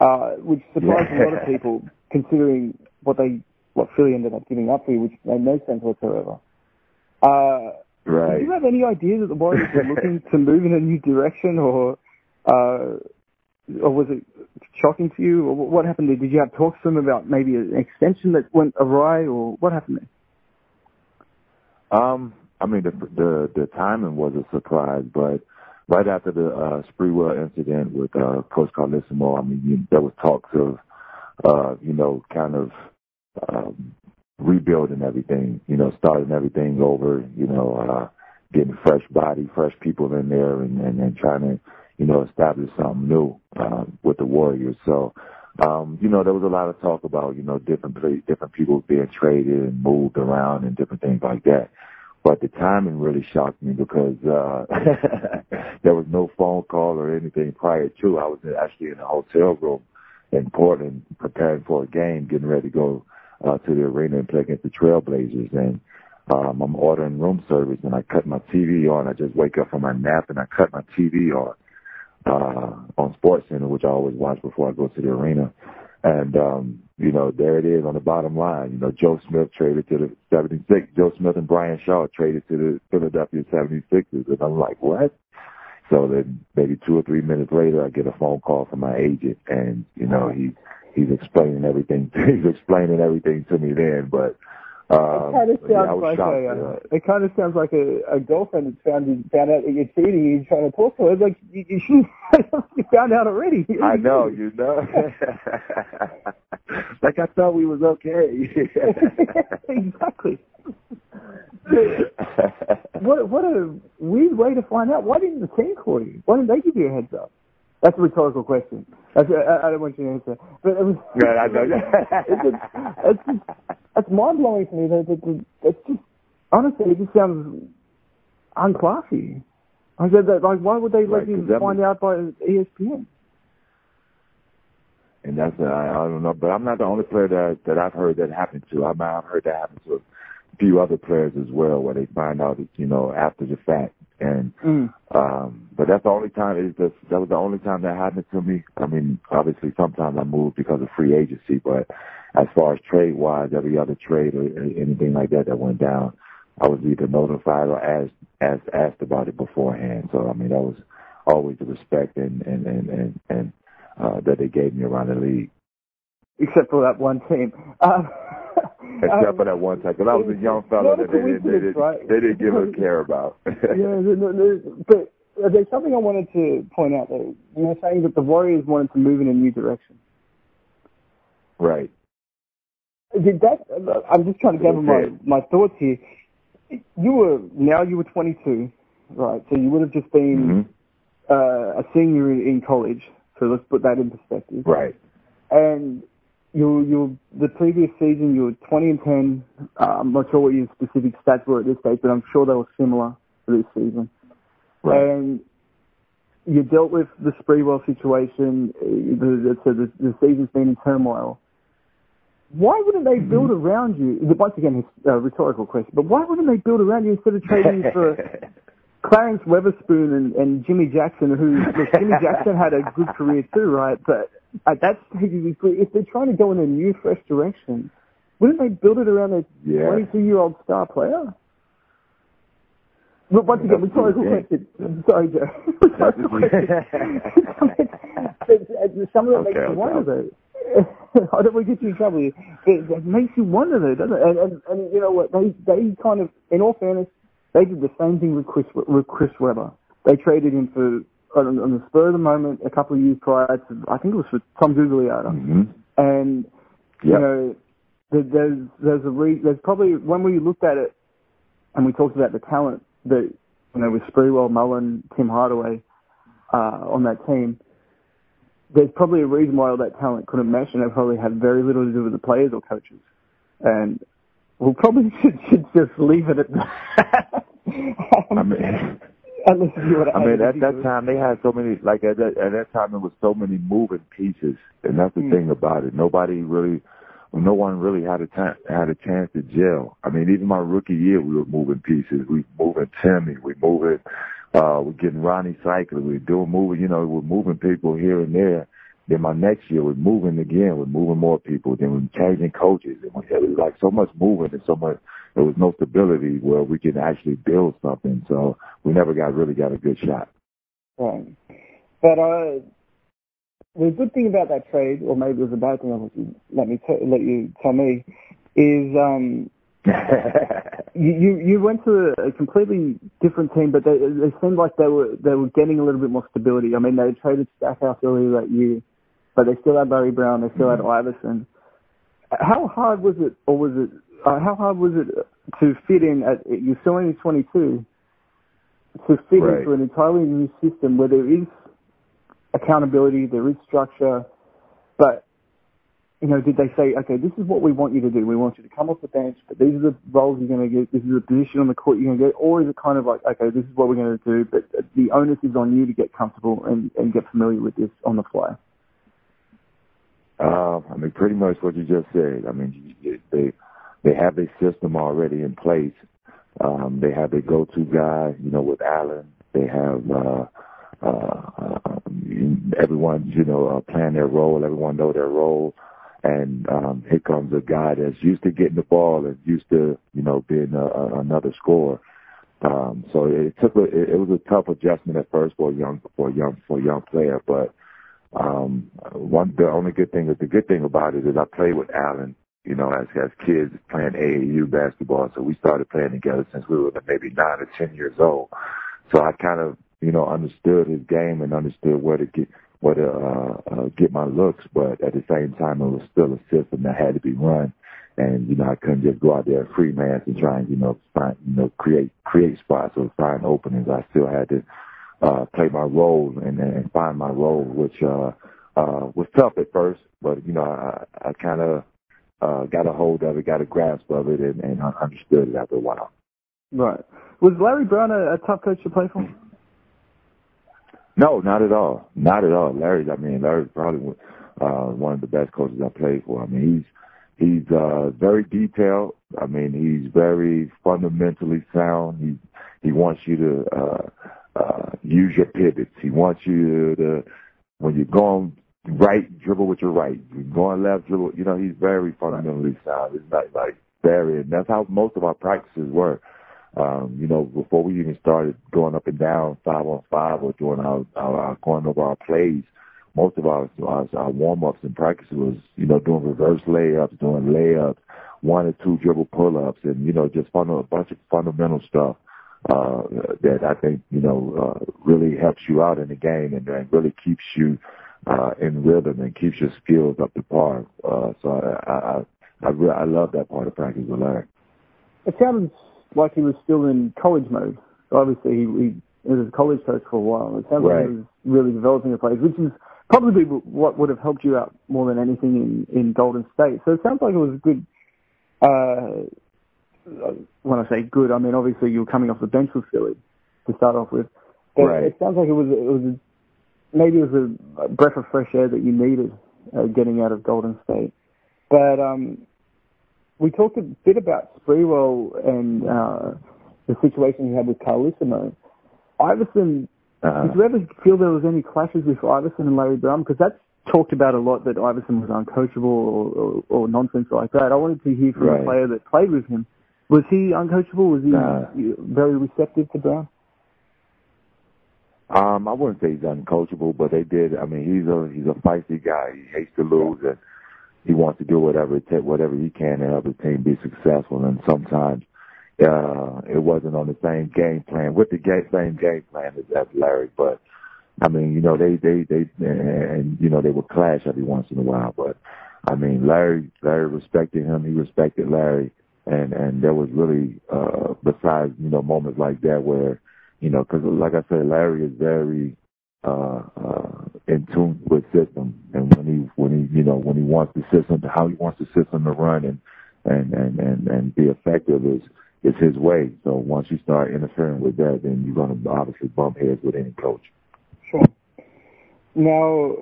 uh, which surprised yeah. a lot of people, considering what they what Philly ended up giving up for you, which made no sense whatsoever. Uh, Right. Do you have any idea that the Warriors were looking to move in a new direction, or uh, or was it shocking to you, or what happened there? Did you have talks to them about maybe an extension that went awry, or what happened there? Um, I mean, the the, the timing was a surprise, but right after the uh, Sprewell incident with uh, Coach Carlesimo, I mean, you, there was talks of, uh, you know, kind of. Um, rebuilding everything, you know, starting everything over, you know, uh, getting fresh body, fresh people in there, and, and, and trying to, you know, establish something new uh, with the Warriors. So, um, you know, there was a lot of talk about, you know, different play, different people being traded and moved around and different things like that. But the timing really shocked me, because uh, there was no phone call or anything prior to. I was actually in a hotel room in Portland preparing for a game, getting ready to go Uh, to the arena and play against the Trailblazers, and um, I'm ordering room service, and I cut my T V on. I just wake up from my nap, and I cut my T V on uh, on SportsCenter, which I always watch before I go to the arena. And, um, you know, there it is on the bottom line. You know, Joe Smith traded to the seventy-sixers. Joe Smith and Brian Shaw traded to the Philadelphia seventy-sixers, and I'm like, what? So then maybe two or three minutes later, I get a phone call from my agent, and, you know, he – He's explaining everything. He's explaining everything to me then, but um, it kind of sounds yeah, like a, uh, it kind of sounds like a, a girlfriend that's found found out that you're cheating. You're trying to talk to her. It's like you, you should you found out already. I know, you know. Like I thought we was okay. Exactly. What what a weird way to find out. Why didn't the team call you? Why didn't they give you a heads up? That's a rhetorical question. That's, I, I don't want you to answer. But it was, yeah, I know. it's, just, it's, just, it's mind-blowing to me. That it's just, it's just, honestly, it just sounds unclassy. I said that, like, why would they right, let you find means, out by E S P N? And that's, uh, I don't know, but I'm not the only player that, that I've heard that happen to. I mean, I've heard that happen to a few other players as well, where they find out, you know, after the fact. And mm. um, but that's the only time. Is that that was the only time that happened to me. I mean, obviously, sometimes I moved because of free agency. But as far as trade wise, every other trade or anything like that that went down, I was either notified or asked asked, asked about it beforehand. So I mean, that was always the respect and and and and, and uh, that they gave me around the league. Except for that one team. Um, Except um, for that one time, because I was a young fellow that they didn't, they, didn't, right? they didn't give a care about. Yeah, but there's something I wanted to point out, though. You were saying that the Warriors wanted to move in a new direction. Right. Did that? I'm just trying to gather my, my thoughts here. You were now you were twenty-two, right? So you would have just been mm-hmm. uh, a senior in college. So let's put that in perspective. Right. And You, you, the previous season you were twenty and ten. Uh, I'm not sure what your specific stats were at this stage, but I'm sure they were similar for this season. Right. And you dealt with the Sprewell situation, the, the, the season's been in turmoil. Why wouldn't they build around you? Once again, it's a rhetorical question, but why wouldn't they build around you instead of trading for Clarence Weatherspoon and, and Jimmy Jackson, who, look, Jimmy Jackson had a good career too, right? But uh, that's, if they're trying to go in a new, fresh direction, wouldn't they build it around a yeah. twenty-two-year-old star player? Look, once again, rhetorical question. Sorry, Joe. Rhetorical question. Some of it makes you wonder, though. I don't want to get you in trouble. It, it makes you wonder, though, doesn't it? And, and, and you know what? They they kind of, in all fairness, they did the same thing with Chris with Chris Webber. They traded him for on, on the spur of the moment a couple of years prior to, I think it was for Tom Gugliotta. Mm-hmm. And you yep. know, there, there's there's a re, there's probably when we looked at it and we talked about the talent that you know with Sprewell, Mullin, Tim Hardaway uh, on that team. There's probably a reason why all that talent couldn't mesh, and it probably had very little to do with the players or coaches. And we'll probably should, should just leave it at that. I mean, I mean at that time they had so many, like at that, at that time it was so many moving pieces, and that's the mm. thing about it. Nobody really, no one really had a time, had a chance to gel. I mean, even my rookie year we were moving pieces. We moving Timmy, we moving. Uh, we're getting Ronnie Cycler. We're doing moving, you know, we're moving people here and there. Then my next year, we're moving again. We're moving more people. Then we're changing coaches. And we had like so much moving and so much, there was no stability where we can actually build something. So we never got really got a good shot. Right. But uh, the good thing about that trade, or maybe it was a bad thing, let me t- let you tell me, is um. you, you you went to a completely different team, but they they seemed like they were they were getting a little bit more stability. I mean, they traded Stackhouse earlier that year, but they still had Larry Brown, they still mm-hmm. had Iverson. How hard was it, or was it uh, how hard was it to fit in? At, you're still only twenty-two, to fit right. into an entirely new system where there is accountability, there is structure, but. You know, did they say, okay, this is what we want you to do. We want you to come off the bench, but these are the roles you're going to get. This is the position on the court you're going to get. Or is it kind of like, okay, this is what we're going to do, but the onus is on you to get comfortable and, and get familiar with this on the fly? Uh, I mean, pretty much what you just said. I mean, they they have their system already in place. Um, they have their go-to guy, you know, with Allen. They have... Uh, uh, everyone, you know, uh, playing their role. Everyone know their role. And um, here comes a guy that's used to getting the ball and used to, you know, being a, a, another scorer. Um, so it took a, it, it was a tough adjustment at first for a young for a young for a young player. But um, one the only good thing is the good thing about it is I played with Allen, you know, as as kids playing A A U basketball. So we started playing together since we were maybe nine or ten years old. So I kind of you know understood his game and understood where to get. Where to uh, uh, get my looks, but at the same time, it was still a system that had to be run, and you know I couldn't just go out there and free man and try and you know find you know create create spots or find openings. I still had to uh, play my role and, and find my role, which uh, uh, was tough at first, but you know I, I kind of uh, got a hold of it, got a grasp of it, and, and I understood it after a while. Right. Was Larry Brown a, a tough coach to play for? No, not at all. Not at all. Larry's, I mean, Larry's probably uh, one of the best coaches I played for. I mean, he's he's uh, very detailed. I mean, he's very fundamentally sound. He he wants you to uh, uh, use your pivots. He wants you to, when you're going right, dribble with your right. You're going left, dribble. You know, he's very fundamentally sound. It's not like very, and that's how most of our practices were. Um, you know, before we even started going up and down five on five or doing our, our, our going over our plays, most of our our, our warm ups and practice was, you know, doing reverse layups, doing layups, one or two dribble pull ups, and you know, just fun, a bunch of fundamental stuff uh, that I think you know uh, really helps you out in the game and, and really keeps you uh, in rhythm and keeps your skills up to par. Uh, so I I, I, re- I love that part of practice with Larry. It sounds like he was still in college mode. Obviously, he, he was a college coach for a while. It sounds right. like he was really developing the players, which is probably what would have helped you out more than anything in, in Golden State. So it sounds like it was a good, uh, when I say good, I mean, obviously you were coming off the bench with Philly to start off with. But right. It sounds like it was it was a, maybe it was a breath of fresh air that you needed uh, getting out of Golden State. But um, we talked a bit about Sprewell and uh, the situation he had with Carlesimo. Iverson, uh, did you ever feel there was any clashes with Iverson and Larry Brown? Because that's talked about a lot, that Iverson was uncoachable or, or, or nonsense like that. I wanted to hear from right. a player that played with him. Was he uncoachable? Was he nah. very receptive to Brown? Um, I wouldn't say he's uncoachable, but they did. I mean, he's a he's a feisty guy. He hates to lose, and he wants to do whatever it takes, whatever he can to help his team be successful. And sometimes uh, it wasn't on the same game plan with the game, same game plan as Larry. But I mean, you know, they they they and you know they would clash every once in a while. But I mean, Larry Larry respected him. He respected Larry, and and there was really uh, besides you know moments like that where. You know, because like I said, Larry is very uh, uh, in tune with system, and when he when he you know when he wants the system, how he wants the system to run and and and and, and be effective is is his way. So once you start interfering with that, then you're going to obviously bump heads with any coach. Sure. Now,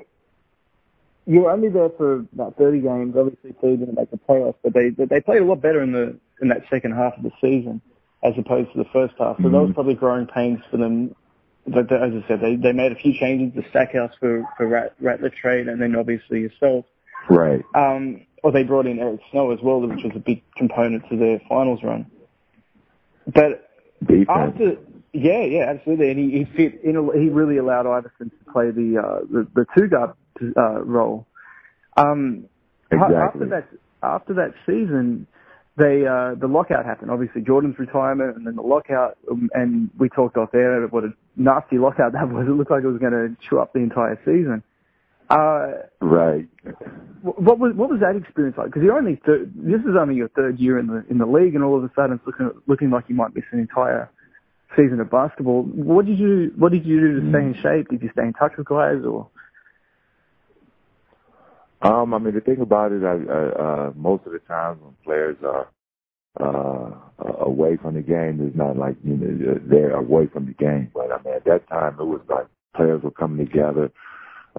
you were only there for about thirty games. Obviously, Philly didn't make the playoffs, but they they played a lot better in the in that second half of the season, as opposed to the first half. So mm-hmm. that was probably growing pains for them. But as I said, they, they made a few changes to Stackhouse for, for Rat, Rattler trade, and then obviously yourself. Right. Um, or they brought in Eric Snow as well, which was a big component to their finals run. But defense. after, yeah, yeah, absolutely. And he, he fit in, he really allowed Iverson to play the, uh, the, the two guard, uh, role. Um, exactly. after that, after that season, They, uh, the lockout happened, obviously Jordan's retirement and then the lockout, um, and we talked off air what a nasty lockout that was. It looked like it was going to chew up the entire season. Uh, right. What was what was that experience like? Because you're only thir- this is only your third year in the in the league, and all of a sudden it's looking looking like you might miss an entire season of basketball. What did you What did you do to stay in shape? Did you stay in touch with guys or? Um, I mean, the thing about it, I, I, uh, most of the times when players are uh, away from the game, it's not like you know, they're away from the game. But, I mean, at that time, it was like players were coming together.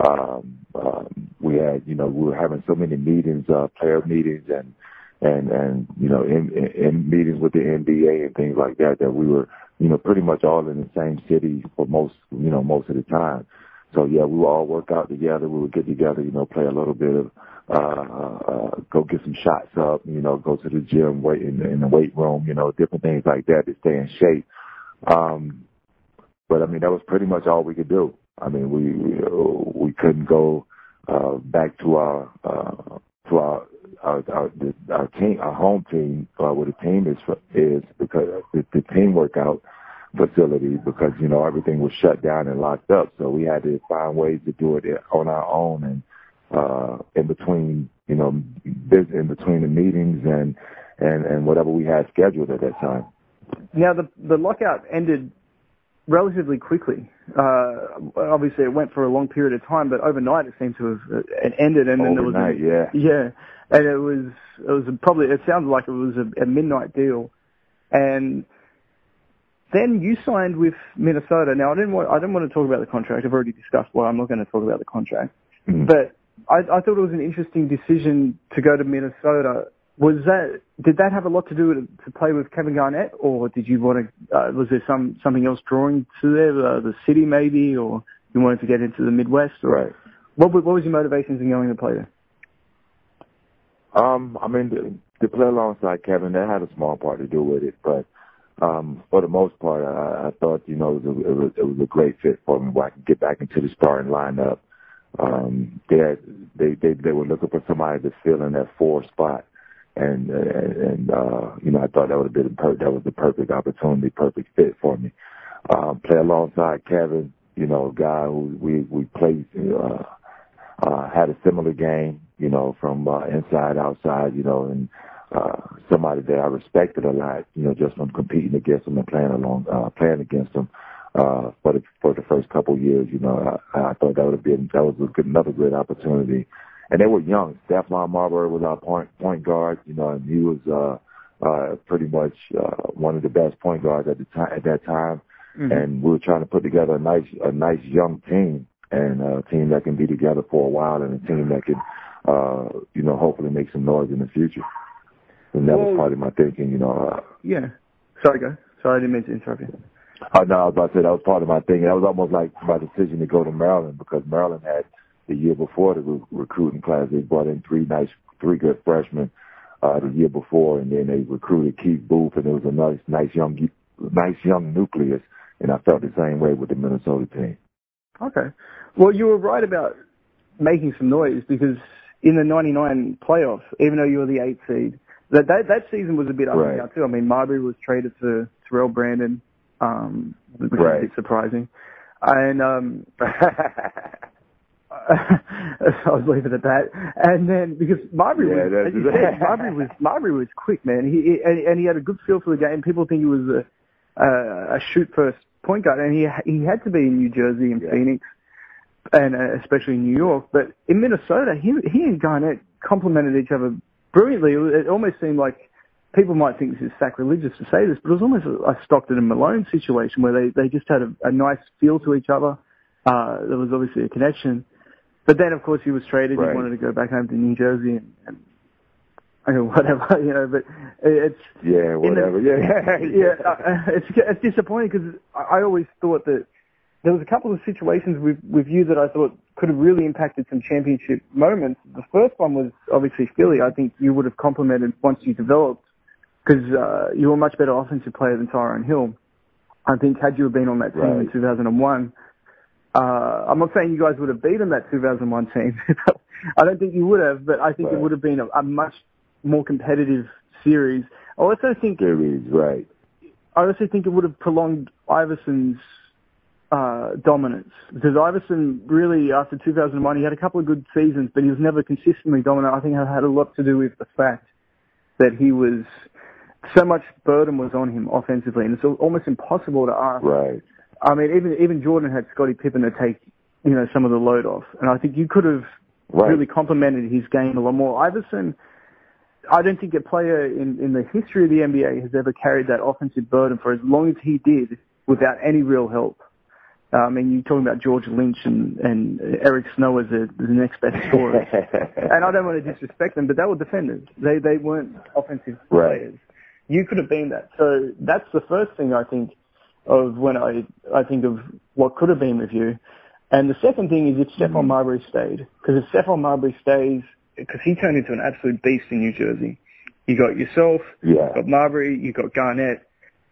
Um, um, we had, you know, we were having so many meetings, uh, player meetings and, and, and you know, in, in meetings with the N B A and things like that, that we were, you know, pretty much all in the same city for most, you know, most of the time. So, yeah, we would all work out together. We would get together, you know, play a little bit of, uh, uh, go get some shots up, you know, go to the gym, wait in the, in the weight room, you know, different things like that to stay in shape. Um, but, I mean, that was pretty much all we could do. I mean, we we, we couldn't go uh, back to our uh, to our our, our, our team, our home team, uh, where the team is, is because the, the team workout facility, because you know everything was shut down and locked up, so we had to find ways to do it on our own and uh in between you know in between the meetings and and and whatever we had scheduled at that time. Now the the lockout ended relatively quickly. Uh obviously it went for a long period of time, but overnight it seemed to have it ended, and then overnight, there was a, yeah yeah and it was it was a, probably it sounded like it was a, a midnight deal. And then you signed with Minnesota. Now, I didn't want, I didn't want to talk about the contract. I've already discussed why I'm not going to talk about the contract. Mm-hmm. But I, I thought it was an interesting decision to go to Minnesota. Was that did that have a lot to do with to play with Kevin Garnett, or did you want to? Uh, was there some something else drawing to there, uh, the city maybe, or you wanted to get into the Midwest? Or right. What What was your motivations in going to play there? Um, I mean, to, to play alongside Kevin, that had a small part to do with it, but. Um, for the most part, I, I thought, you know, it was, a, it, was, it was a great fit for me where I could get back into the starting lineup. Um, they, had, they, they, they were looking for somebody to fill in that four spot. And, and, uh, you know, I thought that would have been, per- that was the perfect opportunity, perfect fit for me. Um, play alongside Kevin, you know, a guy who we, we played, uh, uh, had a similar game, you know, from, uh, inside, outside, you know, and, Uh, somebody that I respected a lot, you know, just from competing against him and playing along, uh, playing against him, uh, for the, for the first couple of years, you know, I, I thought that would have been, that was a good, another good opportunity. And they were young. Stephon Marbury was our point, point guard, you know, and he was, uh, uh, pretty much, uh, one of the best point guards at the time, at that time. Mm-hmm. And we were trying to put together a nice, a nice young team, and a team that can be together for a while, and a team that can, uh, you know, hopefully make some noise in the future. And that well, was part of my thinking, you know. Uh, yeah. Sorry, go. Sorry, I didn't mean to interrupt you. Uh, no, I was about to say that was part of my thinking. That was almost like my decision to go to Maryland, because Maryland had, the year before the re- recruiting class, they brought in three nice, three good freshmen uh, the year before, and then they recruited Keith Booth, and it was a nice, nice young, nice young nucleus. And I felt the same way with the Minnesota team. Okay. Well, you were right about making some noise, because in the ninety-nine playoffs, even though you were the eighth seed, that that, that season was a bit up and down too. I mean, Marbury was traded to Terrell Brandon, um, which right. is a bit surprising. And um, I'll leave it at that. And then, because Marbury yeah, was, as you said, Marbury was, Marbury was quick, man. He, and, and he had a good feel for the game. People think he was a, a, a shoot-first point guard, and he he had to be in New Jersey and yeah. Phoenix, and uh, especially in New York. But in Minnesota, he he and Garnett complemented each other brilliantly. It almost seemed like people might think this is sacrilegious to say this, but it was almost a Stockton and Malone situation where they, they just had a, a nice feel to each other. Uh, there was obviously a connection. But then, of course, he was traded. Right. He wanted to go back home to New Jersey and, and, and whatever, you know. But it's yeah, whatever. The, yeah, yeah. Uh, it's it's disappointing, because I always thought that there was a couple of situations with with you that I thought could have really impacted some championship moments. The first one was obviously Philly. I think you would have complemented once you developed, because uh, you were a much better offensive player than Tyrone Hill. I think had you been on that team right. in two thousand one. Uh, I'm not saying you guys would have beaten that two thousand one team. I don't think you would have, but I think right. it would have been a, a much more competitive series. I also think series, right. I also think it would have prolonged Iverson's uh, dominance, because Iverson really, after two thousand one, he had a couple of good seasons, but he was never consistently dominant. I think it had a lot to do with the fact that he was so much burden was on him offensively, and it's almost impossible to ask. Right. I mean, even even Jordan had Scottie Pippen to take, you know, some of the load off. And I think you could have right. really complemented his game a lot more. Iverson, I don't think a player in, in the history of the N B A has ever carried that offensive burden for as long as he did without any real help. I um, mean, you're talking about George Lynch and, and Eric Snow as the next best scorer. And I don't want to disrespect them, but they were defenders. They, they weren't offensive right. players. You could have been that. So that's the first thing I think. Of when I, I think of what could have been with you. And the second thing is if Stephon Marbury stayed, because if Stephon Marbury stays, because he turned into an absolute beast in New Jersey. You got yourself, yeah. you got Marbury, you got Garnett,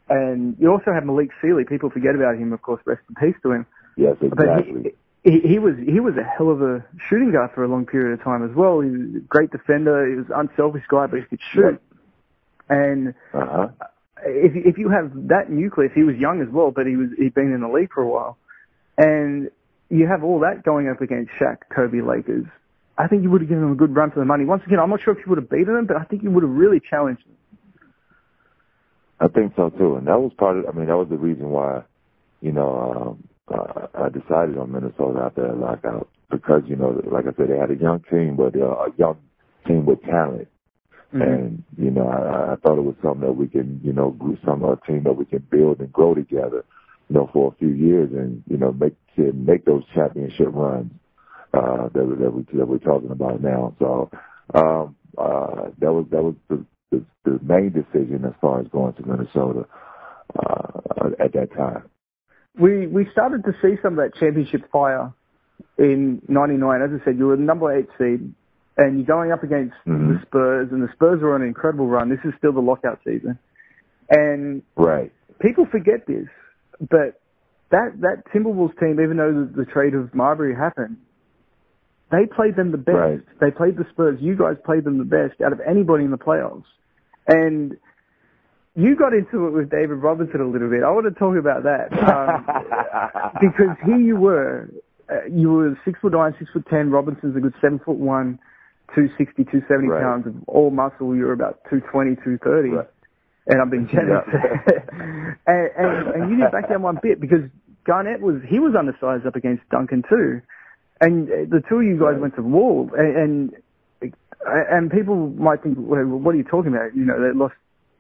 and you also have Malik Sealy. People forget about him, of course, rest in peace to him. Yes, exactly. But he, he, he was he was a hell of a shooting guard for a long period of time as well. He was a great defender. He was an unselfish guy, but he could shoot. Yep. And... Uh-huh. If if you have that nucleus, he was young as well, but he was he'd been in the league for a while, and you have all that going up against Shaq, Kobe, Lakers. I think you would have given them a good run for the money. Once again, I'm not sure if you would have beaten them, but I think you would have really challenged them. I think so too, and that was part of. I mean, that was the reason why, you know, um, uh, I decided on Minnesota after that lockout, because you know, like I said, they had a young team, but uh, a young team with talent. Mm-hmm. And, you know, I, I thought it was something that we can, you know, some a team that we can build and grow together, you know, for a few years and, you know, make make those championship runs uh, that, we, that, we, that we're talking about now. So um, uh, that was that was the, the, the main decision as far as going to Minnesota uh, at that time. We we started to see some of that championship fire in ninety-nine. As I said, you were the number eight seed. And you're going up against mm-hmm. the Spurs, and the Spurs are on an incredible run. This is still the lockout season. And right. people forget this, but that, that Timberwolves team, even though the, the trade of Marbury happened, they played them the best. Right. They played the Spurs. You guys played them the best out of anybody in the playoffs. And you got into it with David Robinson a little bit. I want to talk about that um, because here you were. Uh, you were six foot nine, six foot ten. Robinson's a good seven foot one. two sixty, two seventy right. pounds of all muscle. You're about two twenty, two thirty. Right. And I've been generous. Yeah. and, and, and you didn't back down one bit because Garnett was, he was undersized up against Duncan too. And the two of you guys right. went to the wall. And, and and people might think, well, what are you talking about? You know, they lost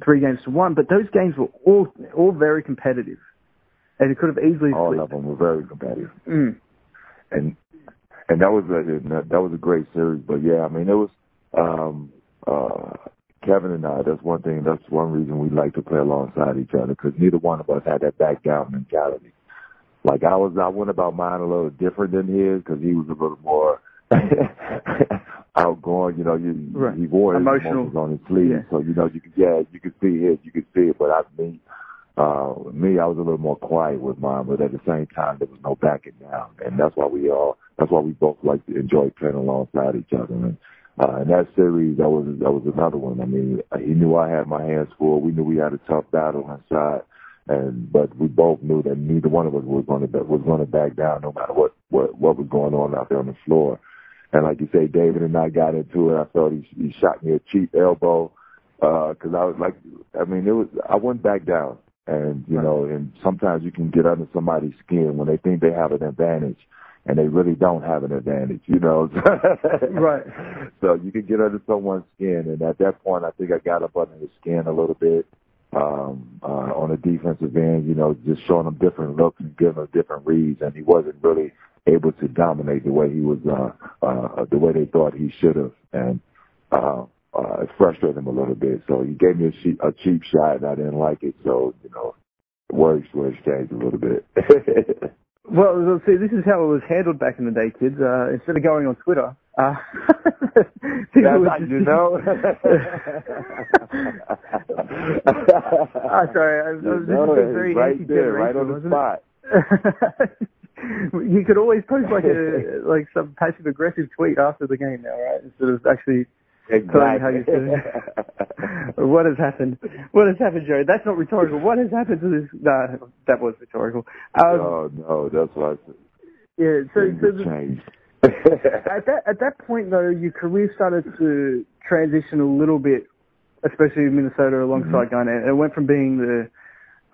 three games to one, but those games were all all very competitive. and it could have easily. All split. Of them were very competitive, mm. and and that was a that was a great series. But yeah, I mean, it was um, uh, Kevin and I. That's one thing. That's one reason we like to play alongside each other, because neither one of us had that back down mentality. Like I was, I went about mine a little different than his, because he was a little more outgoing. You know, you, right. he wore his emotions on his sleeve, yeah. so you know you could yeah you could see his, you could see it. But I mean. Uh, me, I was a little more quiet with mine, but at the same time, there was no backing down, and that's why we all, that's why we both like to enjoy playing alongside each other. And uh, in that series, that was that was another one. I mean, he knew I had my hands full. We knew we had a tough battle inside, and but we both knew that neither one of us was going to was going to back down, no matter what, what what was going on out there on the floor. And like you say, David and I got into it. I thought he, he shot me a cheap elbow because uh, I was like, I mean, it was I wouldn't back down. And, you know, and sometimes you can get under somebody's skin when they think they have an advantage and they really don't have an advantage, you know. Right. So you can get under someone's skin. And at that point, I think I got up under his skin a little bit um, uh, on the defensive end, you know, just showing him different looks and giving him different reads. And he wasn't really able to dominate the way he was, uh, uh, the way they thought he should have. And uh Uh, it frustrated him a little bit, so he gave me a, she- a cheap shot, and I didn't like it. So you know, words words changed a little bit. Well, see, this is how it was handled back in the day, kids. Uh, instead of going on Twitter, uh, people would just, you know. I'm sorry, I, I, you this know, is very right anti-generational, there, right on the spot. You could always post like a like some passive aggressive tweet after the game now, right? Instead of actually. Exactly. How you what has happened? What has happened, Joe? That's not rhetorical. What has happened to this? No, that was rhetorical. Um, no, no, that's what I said. Yeah, so, so the, at that at that point though, your career started to transition a little bit, especially in Minnesota alongside mm-hmm. Garnett. It went from being the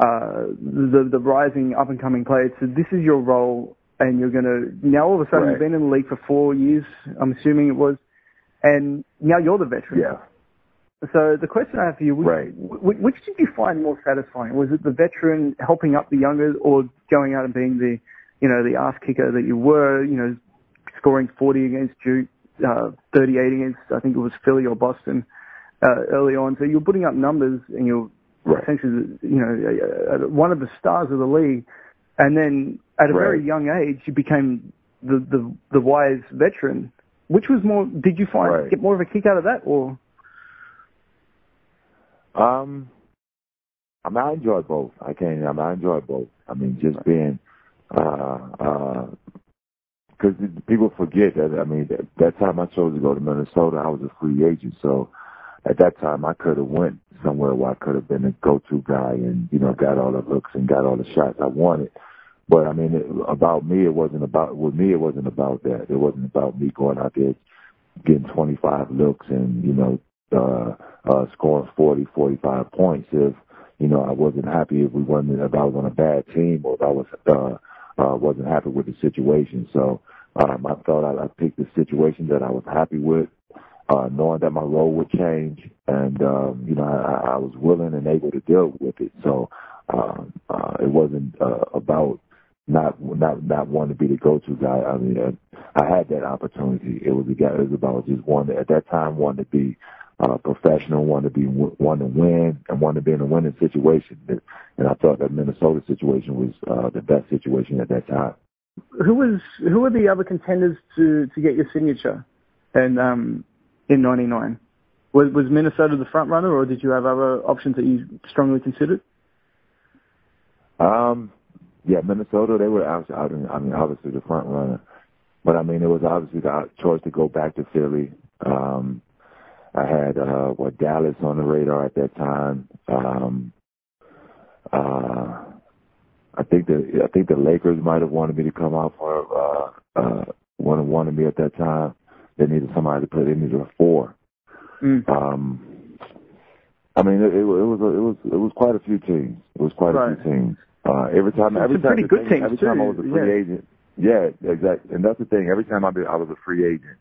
uh, the, the rising up and coming player to this is your role, and you're gonna now all of a sudden right. you've been in the league for four years. I'm assuming it was. And now you're the veteran. Yeah. So the question I have for you, which, right. which, which did you find more satisfying? Was it the veteran helping up the younger, or going out and being the, you know, the ass kicker that you were, you know, scoring forty against Duke, uh, thirty-eight against, I think it was Philly or Boston uh, early on. So you're putting up numbers and you're right. essentially, you know, one of the stars of the league. And then at a right. very young age, you became the, the, the wise veteran. Which was more? Did you find right. get more of a kick out of that, or? Um, I mean, I enjoy both. I can't. I mean, I enjoy both. I mean, just being, uh, uh, because people forget that. I mean, that, that time I chose to go to Minnesota, I was a free agent. So at that time, I could have went somewhere where I could have been a go-to guy, and you know, got all the looks and got all the shots I wanted. But I mean, it, about me, it wasn't about with me. It wasn't about that. It wasn't about me going out there getting twenty-five looks and you know uh, uh, scoring forty, forty-five points. If you know, I wasn't happy if we wasn't if I was on a bad team or if I was uh, uh, wasn't happy with the situation. So um, I thought I, I picked the situation that I was happy with, uh, knowing that my role would change, and um, you know, I, I was willing and able to deal with it. So um, uh, it wasn't uh, about Not, not, not wanting to be the go-to guy. I mean, I, I had that opportunity. It was a guy. It was about just wanting at that time wanting to be uh, professional, wanting to be, wanting to win, and wanting to be in a winning situation. And I thought that Minnesota situation was uh, the best situation at that time. Who was? Who were the other contenders to, to get your signature? And um, in ninety-nine, was was Minnesota the front runner, or did you have other options that you strongly considered? Um. Yeah, Minnesota, they were out, out in, I mean, obviously the front runner. But, I mean, it was obviously the choice to go back to Philly. Um, I had, uh, what, Dallas on the radar at that time. Um, uh, I think the I think the Lakers might have wanted me to come out for, uh, uh, wanted, wanted me at that time. They needed somebody to play, they needed a four. Mm. Um, I mean, it, it, it was, it was, it was quite a few teams. It was quite right. a few teams. Uh, every time, every time, the thing, every time I was a free yeah. agent, yeah, exactly. And that's the thing. Every time I, be, I was a free agent,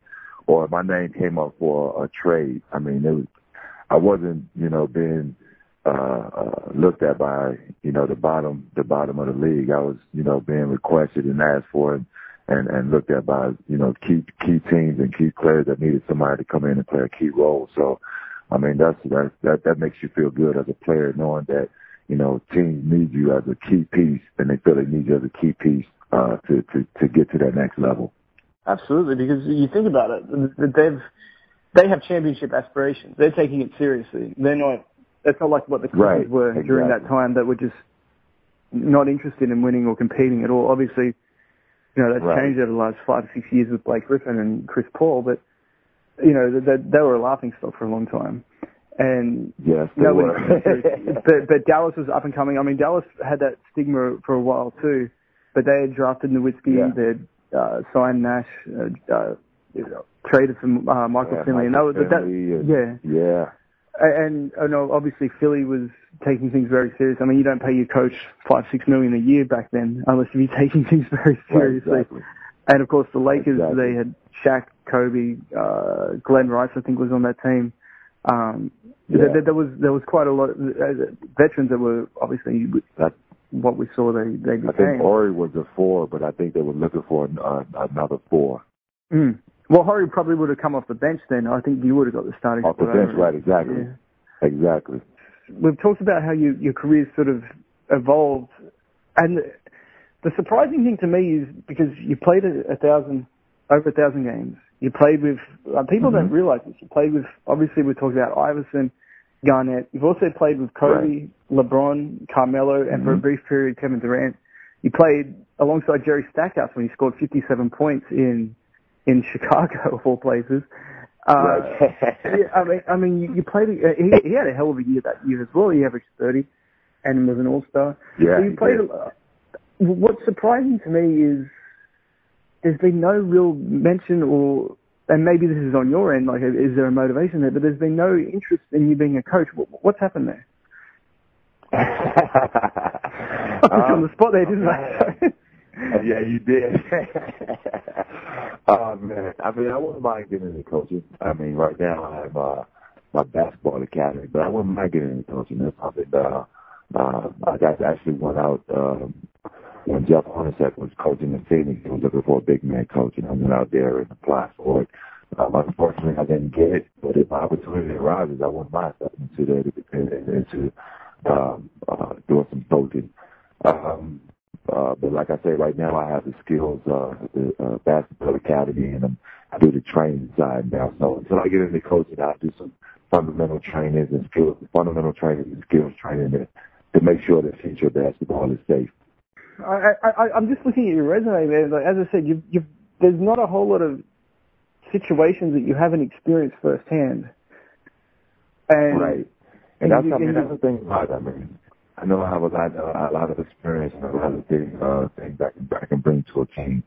or my name came up for a trade. I mean, it was, I wasn't, you know, being uh, uh, looked at by, you know, the bottom, the bottom of the league. I was, you know, being requested and asked for it, and, and looked at by, you know, key, key teams and key players that needed somebody to come in and play a key role. So, I mean, that's, that's, that, that makes you feel good as a player, knowing that, you know, teams need you as a key piece, and they feel they need you as a key piece, uh, to, to, to get to that next level. Absolutely, because you think about it, they've, they have championship aspirations. They're taking it seriously. They're not, it's not like what the Clippers right, were exactly. during that time that were just not interested in winning or competing at all. Obviously, you know, that's right. changed over the last five or six years with Blake Griffin and Chris Paul, but, you know, they, they were a laughing stock for a long time. And yes, they nobody, were. but, but Dallas was up and coming. I mean, Dallas had that stigma for a while too, but they had drafted Nowitzki, yeah. they had uh, signed Nash, uh, uh, traded for uh, Michael yeah, Finley, Michael and that, Finley that, yeah, yeah. And, and obviously Philly was taking things very serious. I mean, you don't pay your coach five, six million a year back then, unless you're taking things very seriously. Right, exactly. And of course, the Lakers, exactly. they had Shaq, Kobe, uh, Glenn Rice, I think, was on that team. Um, yeah. there, there was there was quite a lot of veterans that were obviously that, what we saw. They they became. I think Horry was a four, but I think they were looking for an, uh, another four. Mm. Well, Horry probably would have come off the bench then. I think you would have got the starting off the bench, over. Right? Exactly, yeah. exactly. We've talked about how you, your career sort of evolved, and the, the surprising thing to me is because you played a, a thousand over a thousand games. You played with uh, people mm-hmm. don't realize this. You played with obviously we're talking about Iverson, Garnett. You've also played with Kobe, right. LeBron, Carmelo, and mm-hmm. for a brief period Kevin Durant. You played alongside Jerry Stackhouse when he scored fifty-seven points in. In Chicago, of all places. Uh, right. yeah, I mean, I mean, you, you played. Uh, he, he had a hell of a year that year as well. He averaged thirty, and was an all-star. Yeah. So you played. Yeah. A, what's surprising to me is there's been no real mention, or and maybe this is on your end. Like, is there a motivation there? But there's been no interest in you being a coach. What, what's happened there? I put you um, on the spot there, didn't I? Yeah, you did. Oh, man. I mean, I wouldn't mind getting into coaching. I mean, right now I have uh, my basketball academy, but I wouldn't mind getting into coaching. That's something uh, uh, I got to actually went out um, when Jeff Hornacek was coaching in Phoenix. He was looking for a big man coach, and I went out there and applied for it. Um, unfortunately, I didn't get it, but if my opportunity arises, I wouldn't mind stepping into that and, and, and to, um, uh, doing some coaching. Um, Uh, but like I say, right now I have the skills, uh, the, uh, basketball academy, and I'm, I do the training side now. So until I get into coaching, I do some fundamental trainings and skills, fundamental training and skills training to, to make sure that future basketball is safe. I, I, I'm just looking at your resume, man. Like, as I said, you've, you've, there's not a whole lot of situations that you haven't experienced firsthand. And, right. And, and that's, you, I mean, and that's the thing about it, I mean. I know I have a lot, a lot of experience and a lot of things, uh, things I can, I can bring to a team.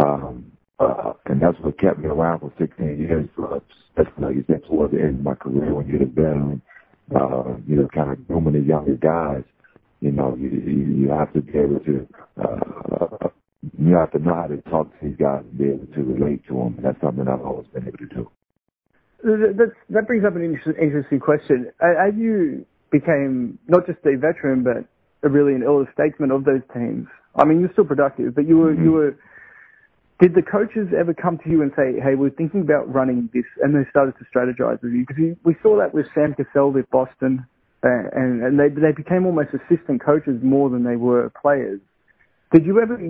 Um, uh, and that's what kept me around for sixteen years. Uh, that's like you said, towards the end of my career when you're the veteran, uh, you know, kind of grooming the younger guys, you know, you, you, you have to be able to, uh, you have to know how to talk to these guys and be able to relate to them. And that's something I've always been able to do. That's, that brings up an interesting question. Have you, became not just a veteran, but a really an elder statesman of those teams. I mean, you're still productive, but you were, mm-hmm. you were, did the coaches ever come to you and say, hey, we're thinking about running this, and they started to strategize with you? Because we saw that with Sam Cassell with Boston, and, and they, they became almost assistant coaches more than they were players. Did you ever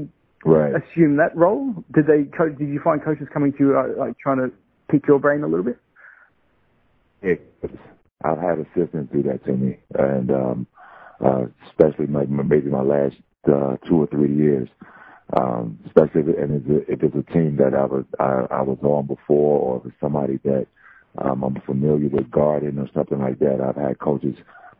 right. assume that role? Did they coach, did you find coaches coming to you, like trying to pick your brain a little bit? Yeah. I've had assistants do that to me, and um, uh, especially my, maybe my last uh, two or three years, um, especially if, if it's a team that I was I, I was on before, or if it's somebody that um, I'm familiar with guarding or something like that. I've had coaches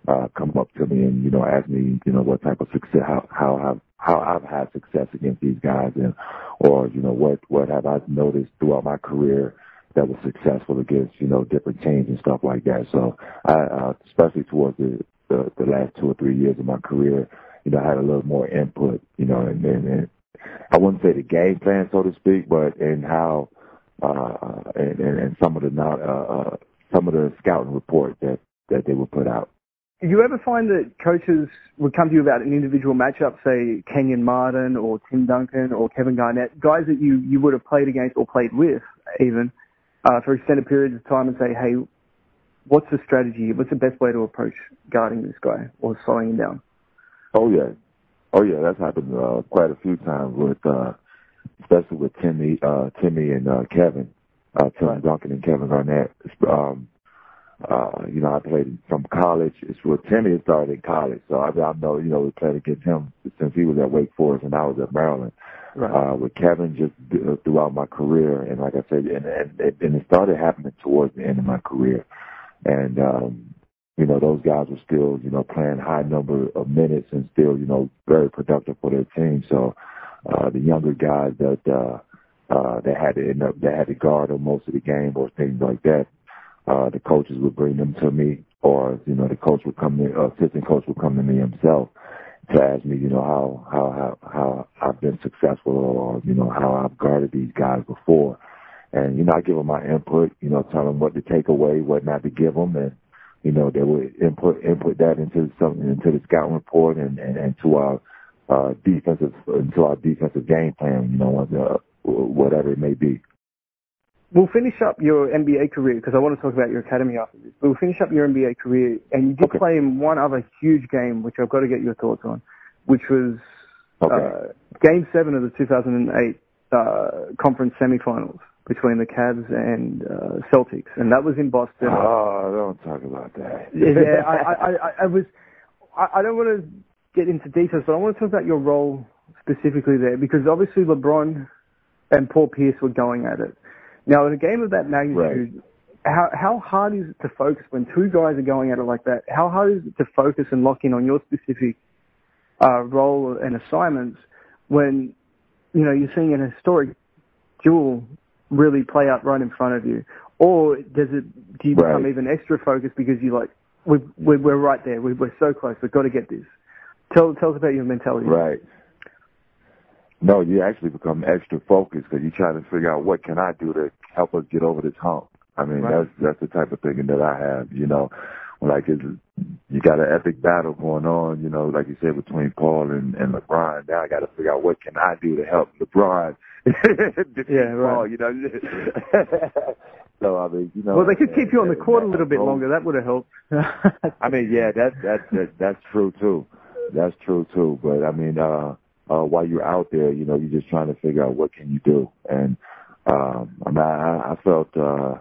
uh, come up to me and you know ask me you know what type of success how how I've, how I've had success against these guys, and or you know what what have I noticed throughout my career that was successful against, you know, different teams and stuff like that. So, I, uh, especially towards the, the, the last two or three years of my career, you know, I had a little more input, you know, and, and, and I wouldn't say the game plan, so to speak, but in how, uh, and, and, and some of the not, uh, uh, some of the scouting report that, that they would put out. Do you ever find that coaches would come to you about an individual matchup, say Kenyon Martin or Tim Duncan or Kevin Garnett, guys that you, you would have played against or played with even uh, for extended periods of time, and say, hey, what's the strategy? What's the best way to approach guarding this guy or slowing him down? Oh, yeah. Oh, yeah, that's happened uh, quite a few times, with, uh, especially with Timmy uh, Timmy and uh, Kevin, uh, Tim Duncan and Kevin Garnett. Um, Uh, you know, I played from college. It's where Timmy started in college. So I, I know, you know, we played against him since he was at Wake Forest and I was at Maryland. Right. Uh, with Kevin just uh, throughout my career. And like I said, and, and, and it started happening towards the end of my career. And, um, you know, those guys were still, you know, playing high number of minutes and still, you know, very productive for their team. So, uh, the younger guys that, uh, uh, that had to end up, that had to guard on most of the game or things like that. Uh, the coaches would bring them to me, or, you know, the coach would come to, uh, assistant coach would come to me himself to ask me, you know, how, how, how, how I've been successful, or, you know, how I've guarded these guys before. And, you know, I give them my input, you know, tell them what to take away, what not to give them. And, you know, they would input, input that into something, into the scouting report and, and, and to our, uh, defensive, into our defensive game plan, you know, uh, whatever it may be. We'll finish up your N B A career, because I want to talk about your academy after this. We'll finish up your N B A career, and you did okay. play in one other huge game, which I've got to get your thoughts on, which was okay. uh, Game seven of the two thousand eight uh, conference semifinals between the Cavs and uh, Celtics, and that was in Boston. Oh, don't talk about that. yeah, I, I, I was. I, I don't want to get into details, but I want to talk about your role specifically there, because obviously LeBron and Paul Pierce were going at it. Now, in a game of that magnitude, right. how how hard is it to focus when two guys are going at it like that? How hard is it to focus and lock in on your specific uh, role and assignments when, you know, you're seeing an historic duel really play out right in front of you? Or does it do you right. become even extra focused because you're like, we're, we're, we're right there, we're, we're so close, we've got to get this. Tell, tell us about your mentality. Right. No, you actually become extra focused because you're trying to figure out what can I do to help us get over this hump. I mean, right. that's that's the type of thinking that I have, you know. Like, it's, you got an epic battle going on, you know, like you said, between Paul and, and LeBron. Now I got to figure out what can I do to help LeBron defeat yeah, right. Paul, you know. So, I mean, you know. Well, they could keep you on the court a little bit longer. That would have helped. I mean, yeah, that's, that's, that's, that's true, too. That's true, too. But, I mean, uh. Uh, while you're out there, you know, you're just trying to figure out what can you do. And um, I, mean, I, I felt, uh,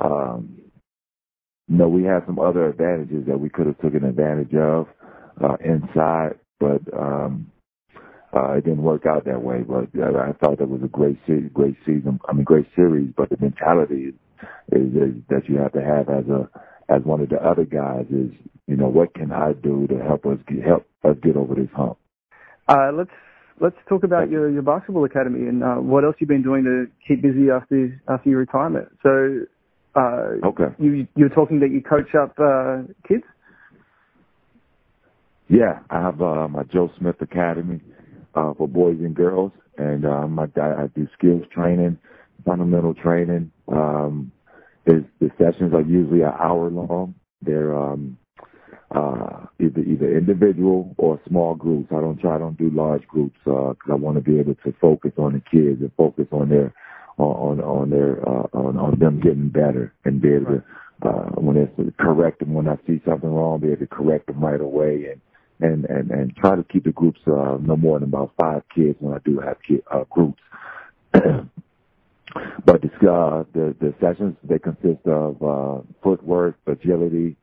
um, you know, we had some other advantages that we could have taken advantage of uh, inside, but um, uh, it didn't work out that way. But I, I thought that was a great, se- great season. I mean, great series. But the mentality is, is, is that you have to have as a as one of the other guys is, you know, what can I do to help us get, help us get over this hump. Uh, let's let's talk about your, your basketball academy and uh, what else you've been doing to keep busy after after your retirement. So, uh, okay, you you're talking that you coach up uh, kids. Yeah, I have uh, my Joe Smith Academy uh, for boys and girls, and um, I, I do skills training, fundamental training. Um, the sessions are usually an hour long. They're um, Uh, either, either individual or small groups. I don't try, I don't do large groups, uh, cause I want to be able to focus on the kids and focus on their, on, on their, uh, on, on them getting better and be able to, uh, when it's correct them, when I see something wrong, be able to correct them right away and, and, and, and try to keep the groups, uh, no more than about five kids when I do have kid, uh, groups. But the, uh, the, the sessions, they consist of, uh, footwork, agility,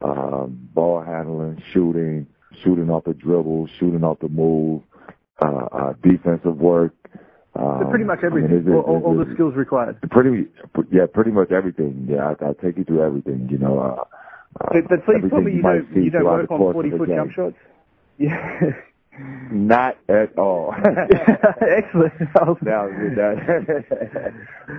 Um, ball handling, shooting, shooting off the dribble, shooting off the move, uh, uh, defensive work. Um, so pretty much everything, I mean, it's, it's, all, it's, all the skills required. Pretty, yeah, pretty much everything. Yeah, I, I take you through everything. You know, uh, uh, but so you probably you, you don't you don't work on forty-foot jump shots. Yeah. Not at all. Excellent. No,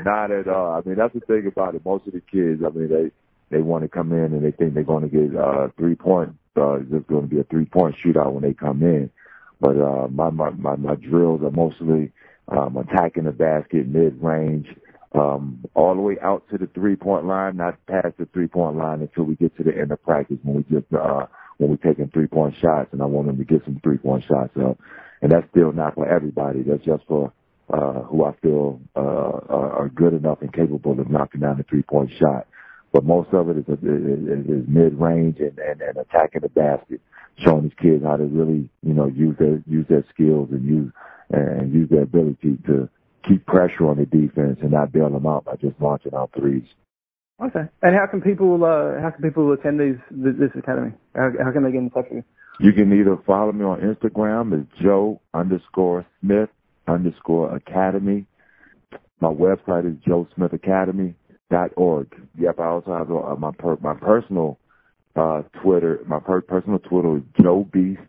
not at all. I mean, that's the thing about it. Most of the kids, I mean, they. They want to come in and they think they're going to get uh, three point. Uh, there's going to be a three point shootout when they come in. But uh, my, my my my drills are mostly um, attacking the basket, mid range, um, all the way out to the three-point line, not past the three-point line until we get to the end of practice when we get uh, when we're taking three-point shots, and I want them to get some three-point shots up. And that's still not for everybody. That's just for uh, who I feel uh, are good enough and capable of knocking down the three-point shot. But most of it is, is, is mid-range and, and, and attacking the basket, showing these kids how to really, you know, use their use their skills and use and use their ability to keep pressure on the defense and not bail them out by just launching out threes. Okay. And how can people uh, how can people attend these this academy? How, how can they get in touch with you? You can either follow me on Instagram. It's Joe underscore Smith underscore Academy. My website is joe smith academy dot org. Yep, I also have uh, my per, my personal uh, Twitter. My per, personal Twitter is Joe Beast,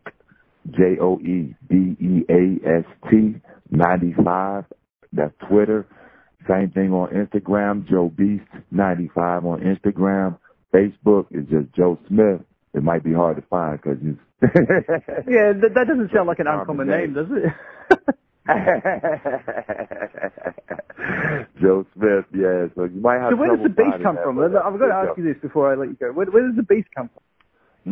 J O E B E A S T ninety-five. That's Twitter. Same thing on Instagram, Joe Beast ninety-five on Instagram. Facebook is just Joe Smith. It might be hard to find because you. Yeah, that, that doesn't sound like an uncommon name, does it? Joe Smith, yeah. So you might have. So where does the Beast come from? I'm going to ask you this before I let you go. Where, where does the Beast come from?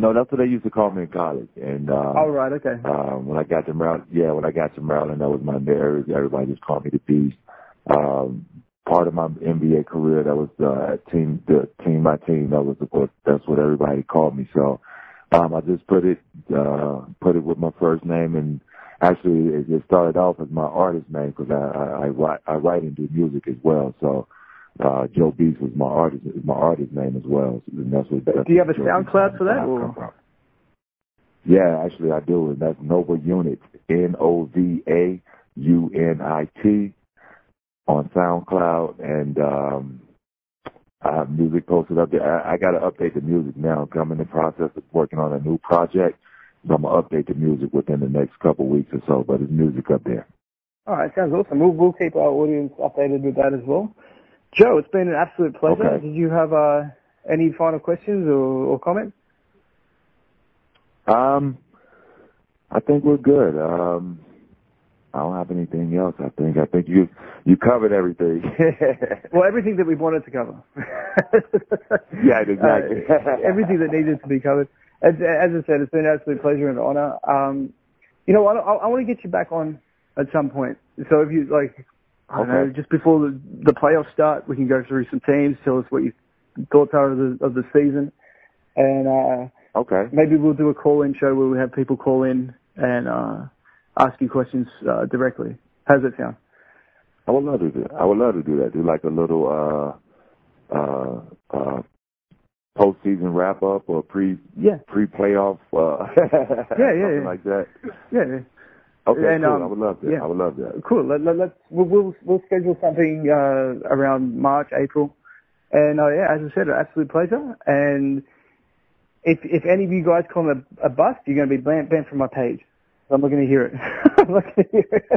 No, that's what they used to call me in college. And uh, oh, right, okay. Uh, when I got to Maryland, yeah, when I got to Maryland, that was my name. Everybody just called me the Beast. Um, part of my N B A career, that was uh, team, the team, my team. That was of course that's what everybody called me. So um, I just put it uh, put it with my first name and. Actually, it started off as my artist name because I, I, I write I write and do music as well. So uh, Joe Beast was my artist my artist name as well. So that's what. That's do you have a Joe SoundCloud for that? Or? Yeah, actually I do, and that's Nova Unit N O V A U N I T on SoundCloud, and um, I have music posted up there. I, I got to update the music now. I'm in the process of working on a new project. So I'm going to update the music within the next couple of weeks or so, but there's music up there. All right, sounds awesome. We'll, we'll keep our audience updated with that as well. Joe, it's been an absolute pleasure. Okay. Did you have uh, any final questions or, or comments? Um, I think we're good. Um, I don't have anything else. I think I think you you covered everything. Well, everything that we wanted to cover. Yeah, exactly. Uh, everything that needed to be covered. As, as I said, it's been an absolute pleasure and honor. Um, you know, I, I, I want to get you back on at some point. So if you, like, I don't okay. know, just before the, the playoffs start, we can go through some teams, tell us what your thoughts are of the, of the season. And uh, okay. maybe we'll do a call-in show where we have people call in and uh, ask you questions uh, directly. How does it sound? I would love to do that. I would love to do that. Do like a little uh, uh, uh, postseason wrap up or pre yeah. pre playoff uh, yeah, yeah, something yeah. like that. Yeah, yeah. Okay, and, cool. Um, I would love that. Yeah. I would love that. Cool. Let, let, let's we'll, we'll we'll schedule something uh, around March, April, and uh, yeah, as I said, an absolute pleasure. And if if any of you guys call him a, a bust, you're going to be banned, banned from my page. I'm not going to hear it. I'm not going to hear it.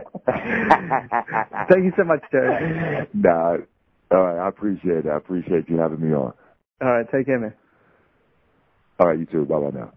Thank you so much, Joe. Nah, all right. I appreciate it. I appreciate you having me on. All right, take care, man. All right, you too. Bye-bye now.